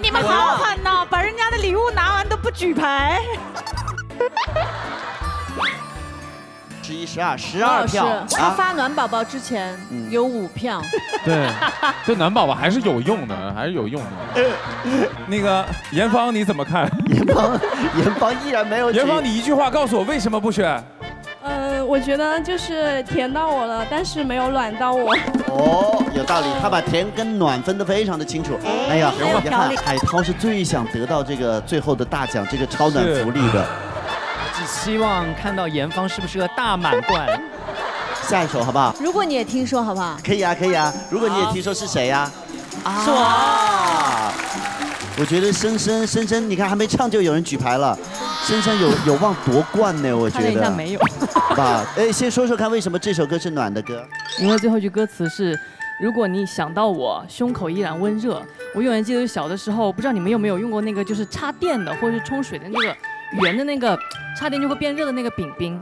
你们好狠呐！把人家的礼物拿完都不举牌。十一、十二，十二票。他发暖宝宝之前有五票。对，这暖宝宝还是有用的，还是有用的。那个严芳你怎么看？严芳，严芳依然没有。严芳，你一句话告诉我为什么不选？呃，我觉得就是甜到我了，但是没有暖到我。哦，有道理，他把甜跟暖分得非常的清楚。哎呀，我看海涛是最想得到这个最后的大奖，这个超暖福利的。 希望看到严芳是不是个大满贯？下一首好不好？如果你也听说好不好？可以啊，可以啊。如果你也听说是谁呀？啊，是我。我觉得深深深深，你看还没唱就有人举牌了，深深有有望夺冠呢，我觉得。看了一下没有。吧，哎，先说说看为什么这首歌是暖的歌？因为最后一句歌词是。 如果你想到我，胸口依然温热。我永远记得小的时候，不知道你们有没有用过那个，就是插电的或者是冲水的那个圆的那个，插电就会变热的那个饼饼。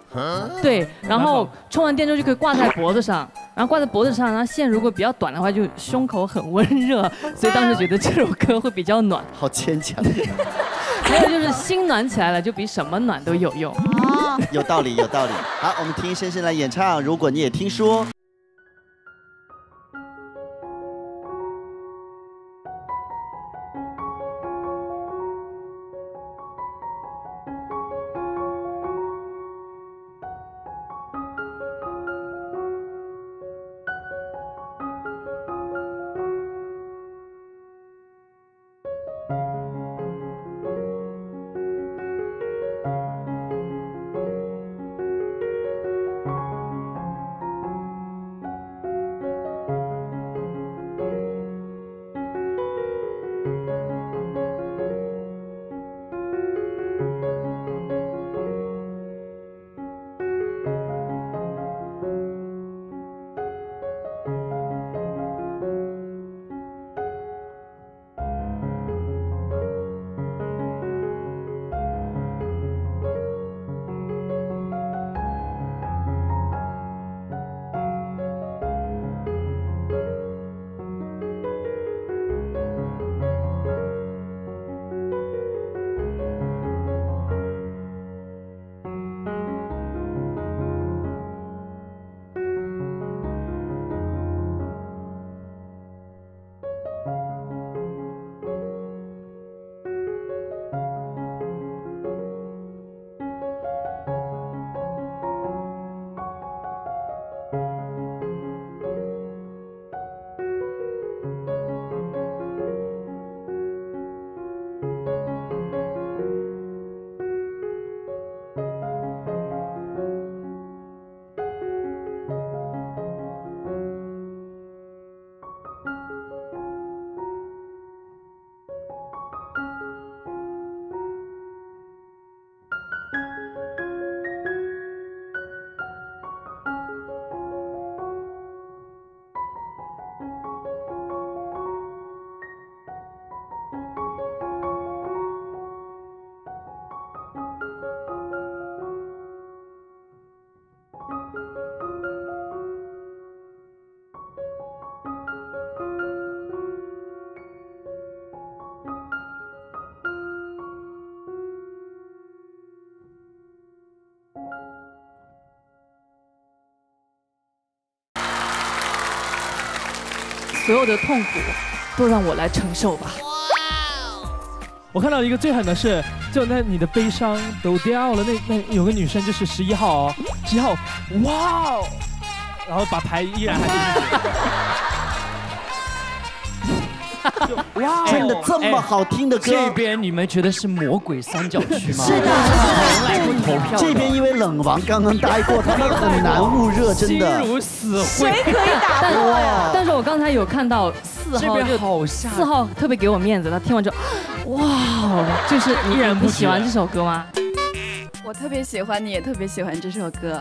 对，然后充完电之后就可以挂在脖子上，然后挂在脖子上，然后线如果比较短的话，就胸口很温热。所以当时觉得这首歌会比较暖。好牵强。还有就是心暖起来了，就比什么暖都有用。啊，有道理，有道理。好，我们听深深来演唱。如果你也听说。 所有的痛苦都让我来承受吧。我看到一个最狠的是，就那你的悲伤都掉了。那那有个女生就是十一号，十一号，哇哦，然后把牌依然还是。哇，真的这么好听的歌？这边你们觉得是魔鬼三角区吗？是的，从来不投票。这边因为冷王刚刚待过，他们很难捂热，真的。心如死灰。谁可以打破呀？ 我刚才有看到四号，就四号特别给我面子，他听完就，哇，就是你依然不喜欢这首歌吗？我特别喜欢，你也特别喜欢这首歌。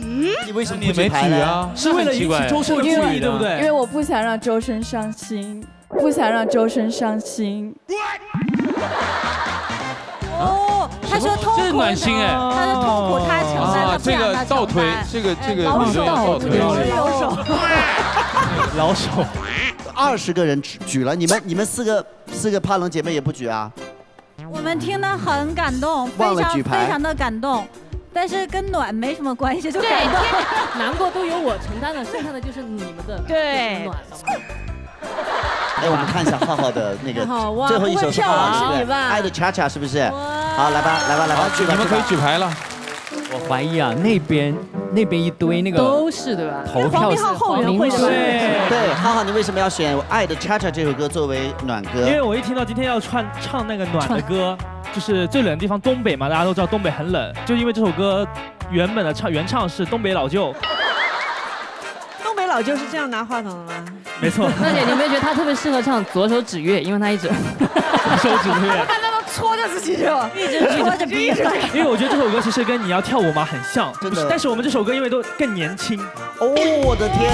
嗯，你为什么你没举啊？是为了引起周深注意，对不对？因为我不想让周深伤心，不想让周深伤心。哦，他说痛苦，这是暖心哎，他是痛苦，他承担，他这个倒推，这个这个老手，倒推，老手。 老手，二十个人举了，你们你们四个四个怕冷姐妹也不举啊？我们听得很感动，非常非常的感动，但是跟暖没什么关系，就感动。难过都由我承担了，剩下的就是你们的对暖了。哎，我们看一下浩浩的那个最后一首是浩浩是不是？爱的恰恰是不是？好，来吧，来吧，来吧，你们可以举牌了。 我怀疑啊，那边那边一堆那个都是对吧？投票是后援会的对对，浩浩，你为什么要选《爱的恰恰》这首歌作为暖歌？因为我一听到今天要唱唱那个暖的歌，就是最冷的地方东北嘛，大家都知道东北很冷，就因为这首歌原本的唱原唱是东北老舅。东北老舅是这样拿话筒的吗？没错。娜姐，你有没有觉得他特别适合唱《左手指月》，因为他一直左手指月。 戳着自己就一直戳着鼻子，因为我觉得这首歌其实跟你要跳舞嘛很像，真的。但是我们这首歌因为都更年轻，哦，我的天，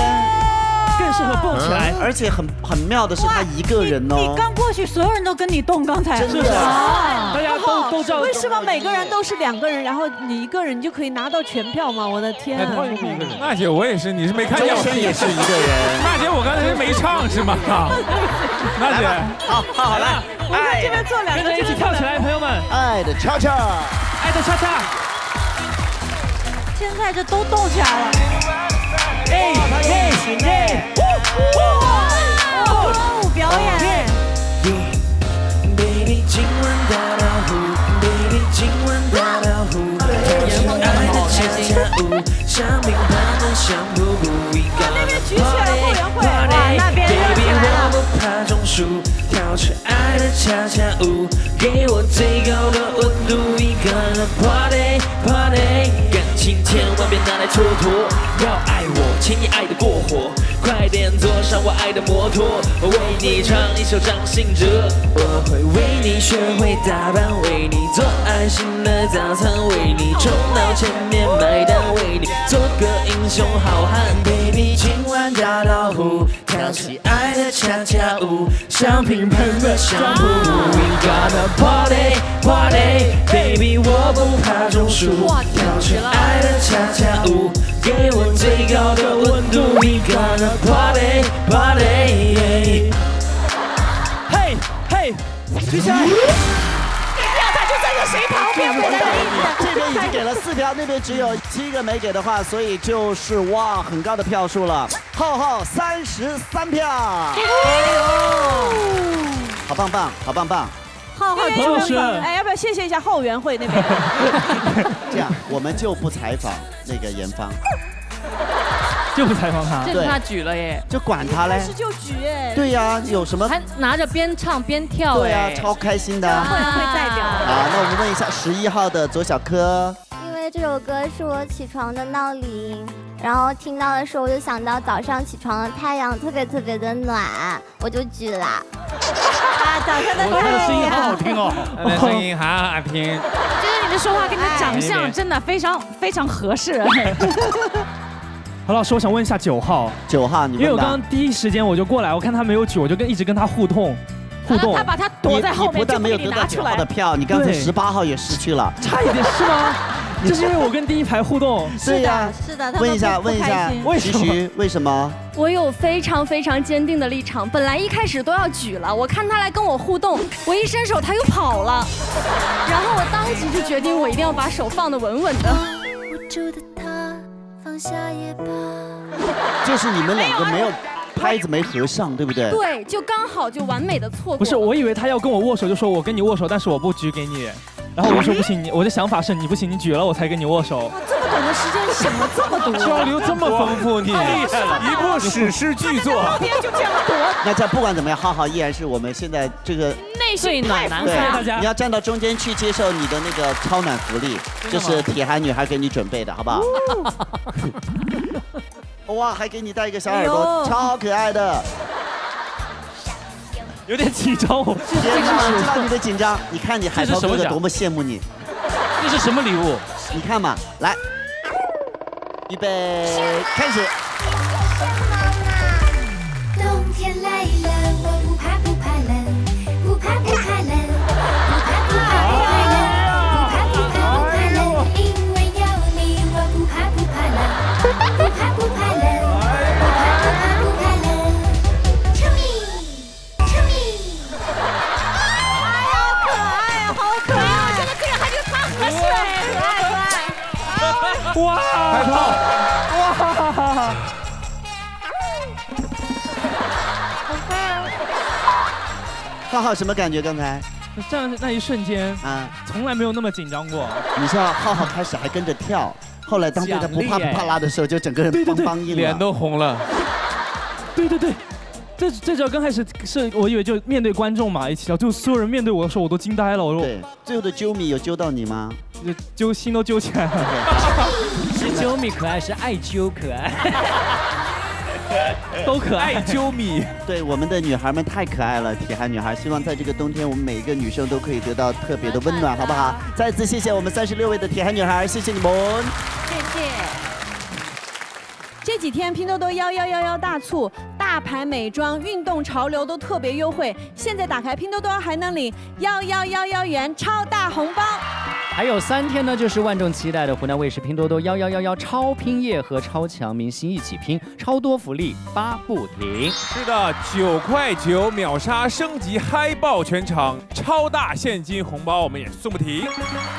更适合蹦起来，而且很很妙的是他一个人哦。你刚过去，所有人都跟你动，刚才是的，大家都都知道。为什么每个人都是两个人，然后你一个人你就可以拿到全票嘛？我的天，娜姐我也是，你是没看见我也是一个人。娜姐我刚才是没唱是吗？娜姐，好，好，好来。 我们这边坐两个，一起跳起来，朋友们！爱的恰恰，爱的恰恰，现在这都动起来了。哎哎哎！哇，歌舞表演。爱的恰恰舞，像冰糖的香布布。往那边举起来，后援会。往那边热起来了。 怕中暑，跳出爱的恰恰舞，给我最高的温度，一个人 party party， 感情千万别拿来蹉跎，要爱我，请你爱得过火，快点坐上我爱的摩托，我为你唱一首张信哲，我会为你学会打扮，为你做爱心的早餐，为你冲到前面买单，为你做个英雄好汉 ，baby， 今晚打老虎，跳起爱的恰恰。 舞像乒乓的相扑 ，We gotta party party， baby 我不怕中暑，跳起爱的恰恰舞，给我最高的温度 ，We gotta party party， 嘿嘿，举起来。 谁跑偏不在这边已经给了四票，那边只有七个没给的话，所以就是哇，很高的票数了。浩浩三十三票，好棒棒，好棒棒。浩浩同志，哎，要不要谢谢一下后援会那边？这样，我们就不采访那个严芳。 就不采访他，这是他举了耶，就管他嘞，是就举哎，对呀，有什么还拿着边唱边跳，对呀，超开心的，会会代表。好，那我们问一下十一号的左小柯，因为这首歌是我起床的闹铃，然后听到的时候我就想到早上起床的太阳特别特别的暖，我就举了。啊，早上的太阳，声音好好听哦，声音好好听。就是你的说话跟你的长相真的非常非常合适。 何老师，我想问一下九号，九号，你因为我刚刚第一时间我就过来，我看他没有举，我就跟一直跟他互动，互动。他把他躲在后面，你不但没有得到九号的票，你刚才十八号也失去了，差一点是吗？这是因为我跟第一排互动。对呀，是的。问一下，问一下，为什么？为什么？我有非常非常坚定的立场，本来一开始都要举了，我看他来跟我互动，我一伸手他又跑了，然后我当即就决定我一定要把手放得稳稳的。 就是你们两个没有拍子没合上，对不对？对，就刚好就完美的错过。不是，我以为他要跟我握手，就说我跟你握手，但是我不举给你。然后我说不行，你我的想法是你不行，你举了我才跟你握手。这么短的时间，什么这么多交流这么丰富，你一部史诗巨作。就这样躲。那这不管怎么样，浩浩依然是我们现在这个内心暖男。对，大家你要站到中间去接受你的那个超暖福利，就是铁寒女孩给你准备的，好不好？ 哇，还给你戴一个小耳朵，超可爱的。有点紧张哦，我知道你的紧张。你看你海涛哥哥多么羡慕你。这是什么礼物？你看嘛，来，预备，开始。冬天来了，我不怕不怕冷，不怕不怕冷，不怕不怕冷，不怕不怕冷，因为有你，我不怕不怕冷，不怕不怕。哇！拍炮！哇！浩浩什么感觉？刚才站的那一瞬间啊，从来没有那么紧张过。你知道浩浩开始还跟着跳，后来当对他不怕不怕拉的时候，就整个人梆梆硬了，脸都红了。对对对。 这这招刚开始是我以为就面对观众嘛一起跳，就所有人面对我的时候我都惊呆了。我说对，最后的啾咪有揪到你吗？揪心都揪起来了。是啾咪可爱，是爱揪可爱，都可爱。爱啾咪，对我们的女孩们太可爱了，铁汉女孩。希望在这个冬天，我们每一个女生都可以得到特别的温暖，好不好？再次谢谢我们三十六位的铁汉女孩，谢谢你们。谢谢。 这几天拼多多幺幺幺幺大促，大牌美妆、运动潮流都特别优惠。现在打开拼多多还能领幺幺幺幺元超大红包。还有三天呢，就是万众期待的湖南卫视拼多多幺幺幺幺超拼夜和超强明星一起拼，超多福利发不停。是的，九块九秒杀升级嗨爆全场，超大现金红包我们也送不停。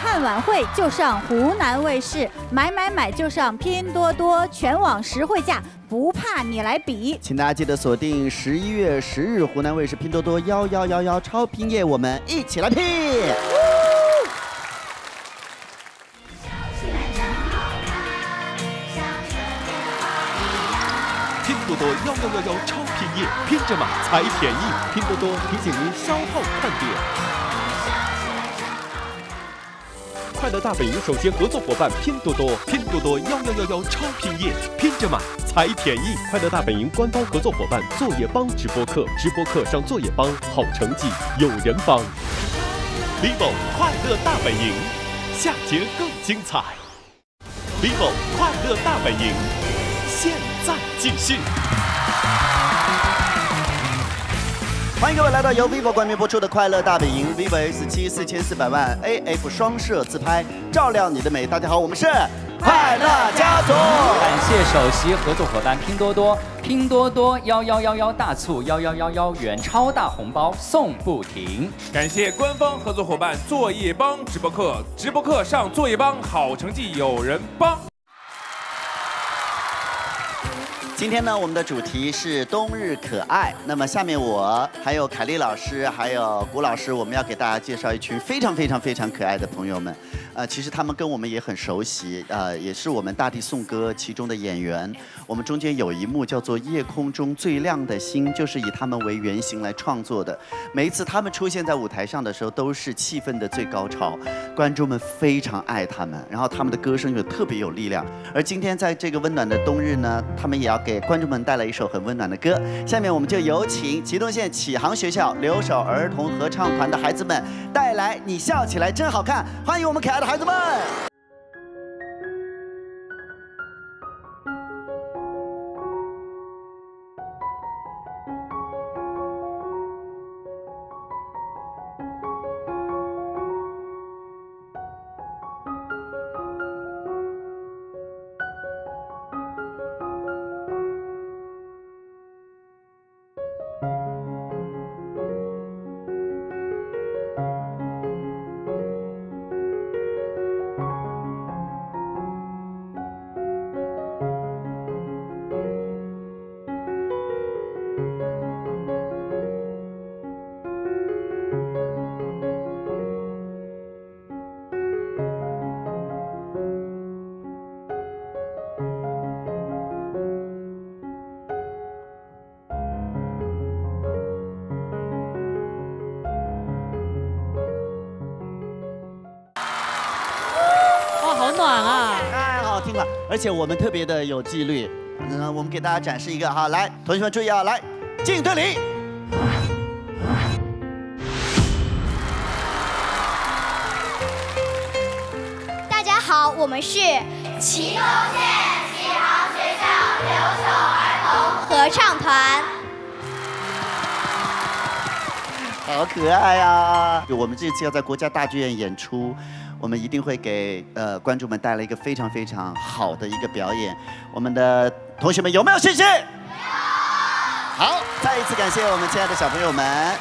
看晚会就上湖南卫视，买买买就上拼多多，全网视。 实惠价不怕你来比，请大家记得锁定十一月十日湖南卫视拼多多幺幺幺幺超拼夜，我们一起来拼！拼多多幺幺幺幺超拼夜，拼着买才便宜。拼多多提醒您稍后看点。快乐大本营首席合作伙伴拼多多，拼多多幺幺幺幺超拼夜，拼着买。 才便宜！快乐大本营官方合作伙伴作业帮直播课，直播课上作业帮，好成绩有人帮。vivo 快乐大本营，下节更精彩。vivo 快乐大本营，现在继续。欢迎各位来到由 vivo 冠名播出的《快乐大本营》，vivo S 七四千四百万 A F 双摄自拍，照亮你的美。大家好，我们是。 快乐家族，感谢首席合作伙伴拼多多，拼多多幺幺幺幺大促幺幺幺幺元超大红包送不停。感谢官方合作伙伴作业帮直播课，直播课上作业帮，好成绩有人帮。今天呢，我们的主题是冬日可爱。那么下面我还有凯丽老师，还有谷老师，我们要给大家介绍一群非常非常非常可爱的朋友们。 呃，其实他们跟我们也很熟悉，呃，也是我们《大地颂歌》其中的演员。我们中间有一幕叫做《夜空中最亮的星》，就是以他们为原型来创作的。每一次他们出现在舞台上的时候，都是气氛的最高潮，观众们非常爱他们，然后他们的歌声也特别有力量。而今天在这个温暖的冬日呢，他们也要给观众们带来一首很温暖的歌。下面我们就有请祁东县启航学校留守儿童合唱团的孩子们带来《你笑起来真好看》，欢迎我们可爱。 孩子们，而且我们特别的有纪律，嗯，我们给大家展示一个哈，来，同学们注意啊，来，进队礼。大家好，我们是祁东县启航学校留守儿童合唱团。 好可爱啊！我们这次要在国家大剧院演出，我们一定会给呃观众们带来一个非常非常好的一个表演。我们的同学们有没有信心？好，再一次感谢我们亲爱的小朋友们。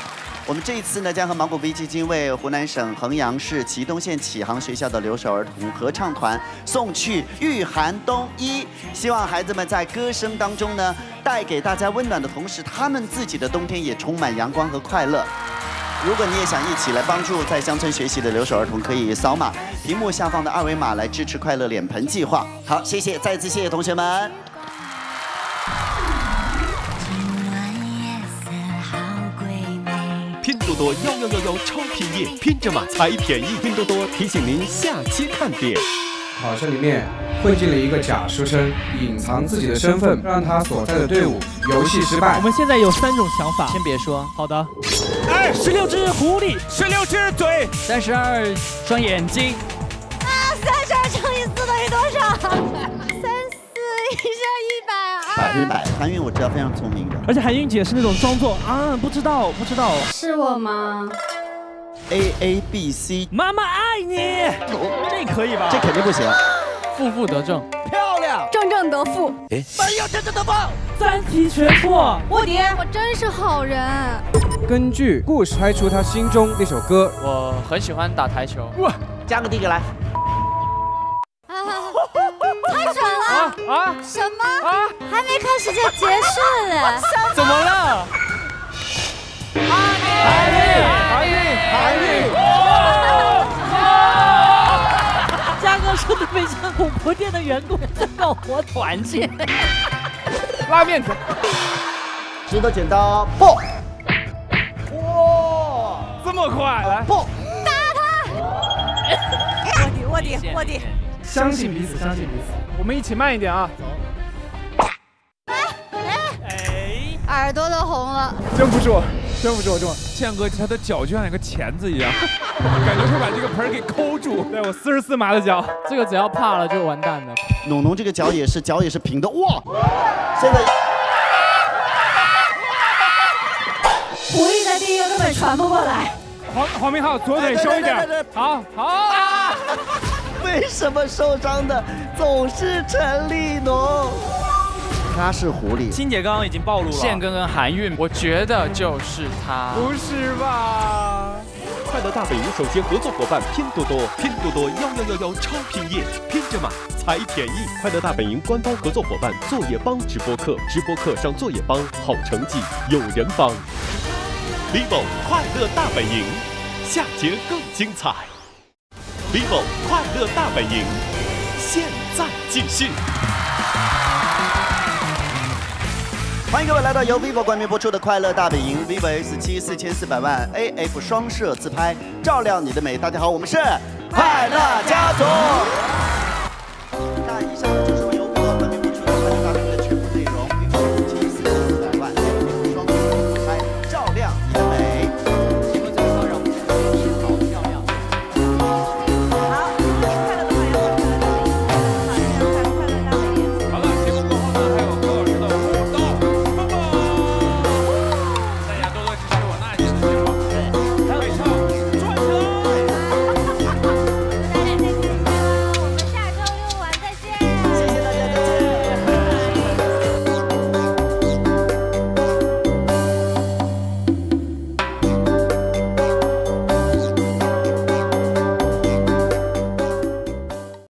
我们这一次呢，将和芒果 V 基金为湖南省衡阳市祁东县启航学校的留守儿童合唱团送去《御寒冬衣》，希望孩子们在歌声当中呢，带给大家温暖的同时，他们自己的冬天也充满阳光和快乐。 如果你也想一起来帮助在乡村学习的留守儿童，可以扫码屏幕下方的二维码来支持快乐脸盆计划。好，谢谢，再次谢谢同学们。拼多多幺幺幺幺超拼夜，拼着买才便宜。拼多多提醒您下期看点。考生里面混进了一个假书生，隐藏自己的身份，让他所在的队伍游戏失败。我们现在有三种想法，先别说。好的。 哎，十六只狐狸，十六只嘴，三十二双眼睛。啊，三十二乘以四等于多少？三四一下一百二。百分之百，韩韵我知道非常聪明的，而且韩韵姐是那种装作啊不知道不知道。是我吗 ？A A B C， 妈妈爱你，这可以吧？这肯定不行。负负得正，漂亮，正正得负。哎，没有正正得负。三题全过。卧底，我真是好人。 根据故事猜出他心中那首歌。我很喜欢打台球。哇，加个第一个来。啊！开始了啊！什么？啊！还没开始就结束了？怎么了？韩韵，韩韵，韩韵！哇！嘉哥说的没像恐怖店的员工在搞活团建。拉面团。石头剪刀布。 这么快来不打他！卧底卧底卧底！相信彼此，相信彼此。我们一起慢一点啊！走。哎哎哎！耳朵都红了。真不是我，真不是我，中了。健哥他的脚就像一个钳子一样，感觉是把这个盆给抠住。对我四十四码的脚，这个只要怕了就完蛋了。农农这个脚也是脚也是平的，哇！现在。 狐狸的第一个根本传不过来。黄黄明昊，左腿收一点。好，好。啊、为什么受伤的总是陈立农？他是狐狸。欣姐刚刚已经暴露了。宪哥跟韩韵，我觉得就是他。不是吧？快乐大本营首席合作伙伴拼多多，拼多多幺幺幺幺超拼夜，拼着买才便宜。快乐大本营官方合作伙伴作业帮直播课，直播课上作业帮，好成绩有人帮。 vivo 快乐大本营，下节更精彩。vivo 快乐大本营，现在继续。欢迎各位来到由 vivo 冠名播出的《快乐大本营》，vivo S 七 四千四百万 A F 双摄自拍，照亮你的美。大家好，我们是快乐家族。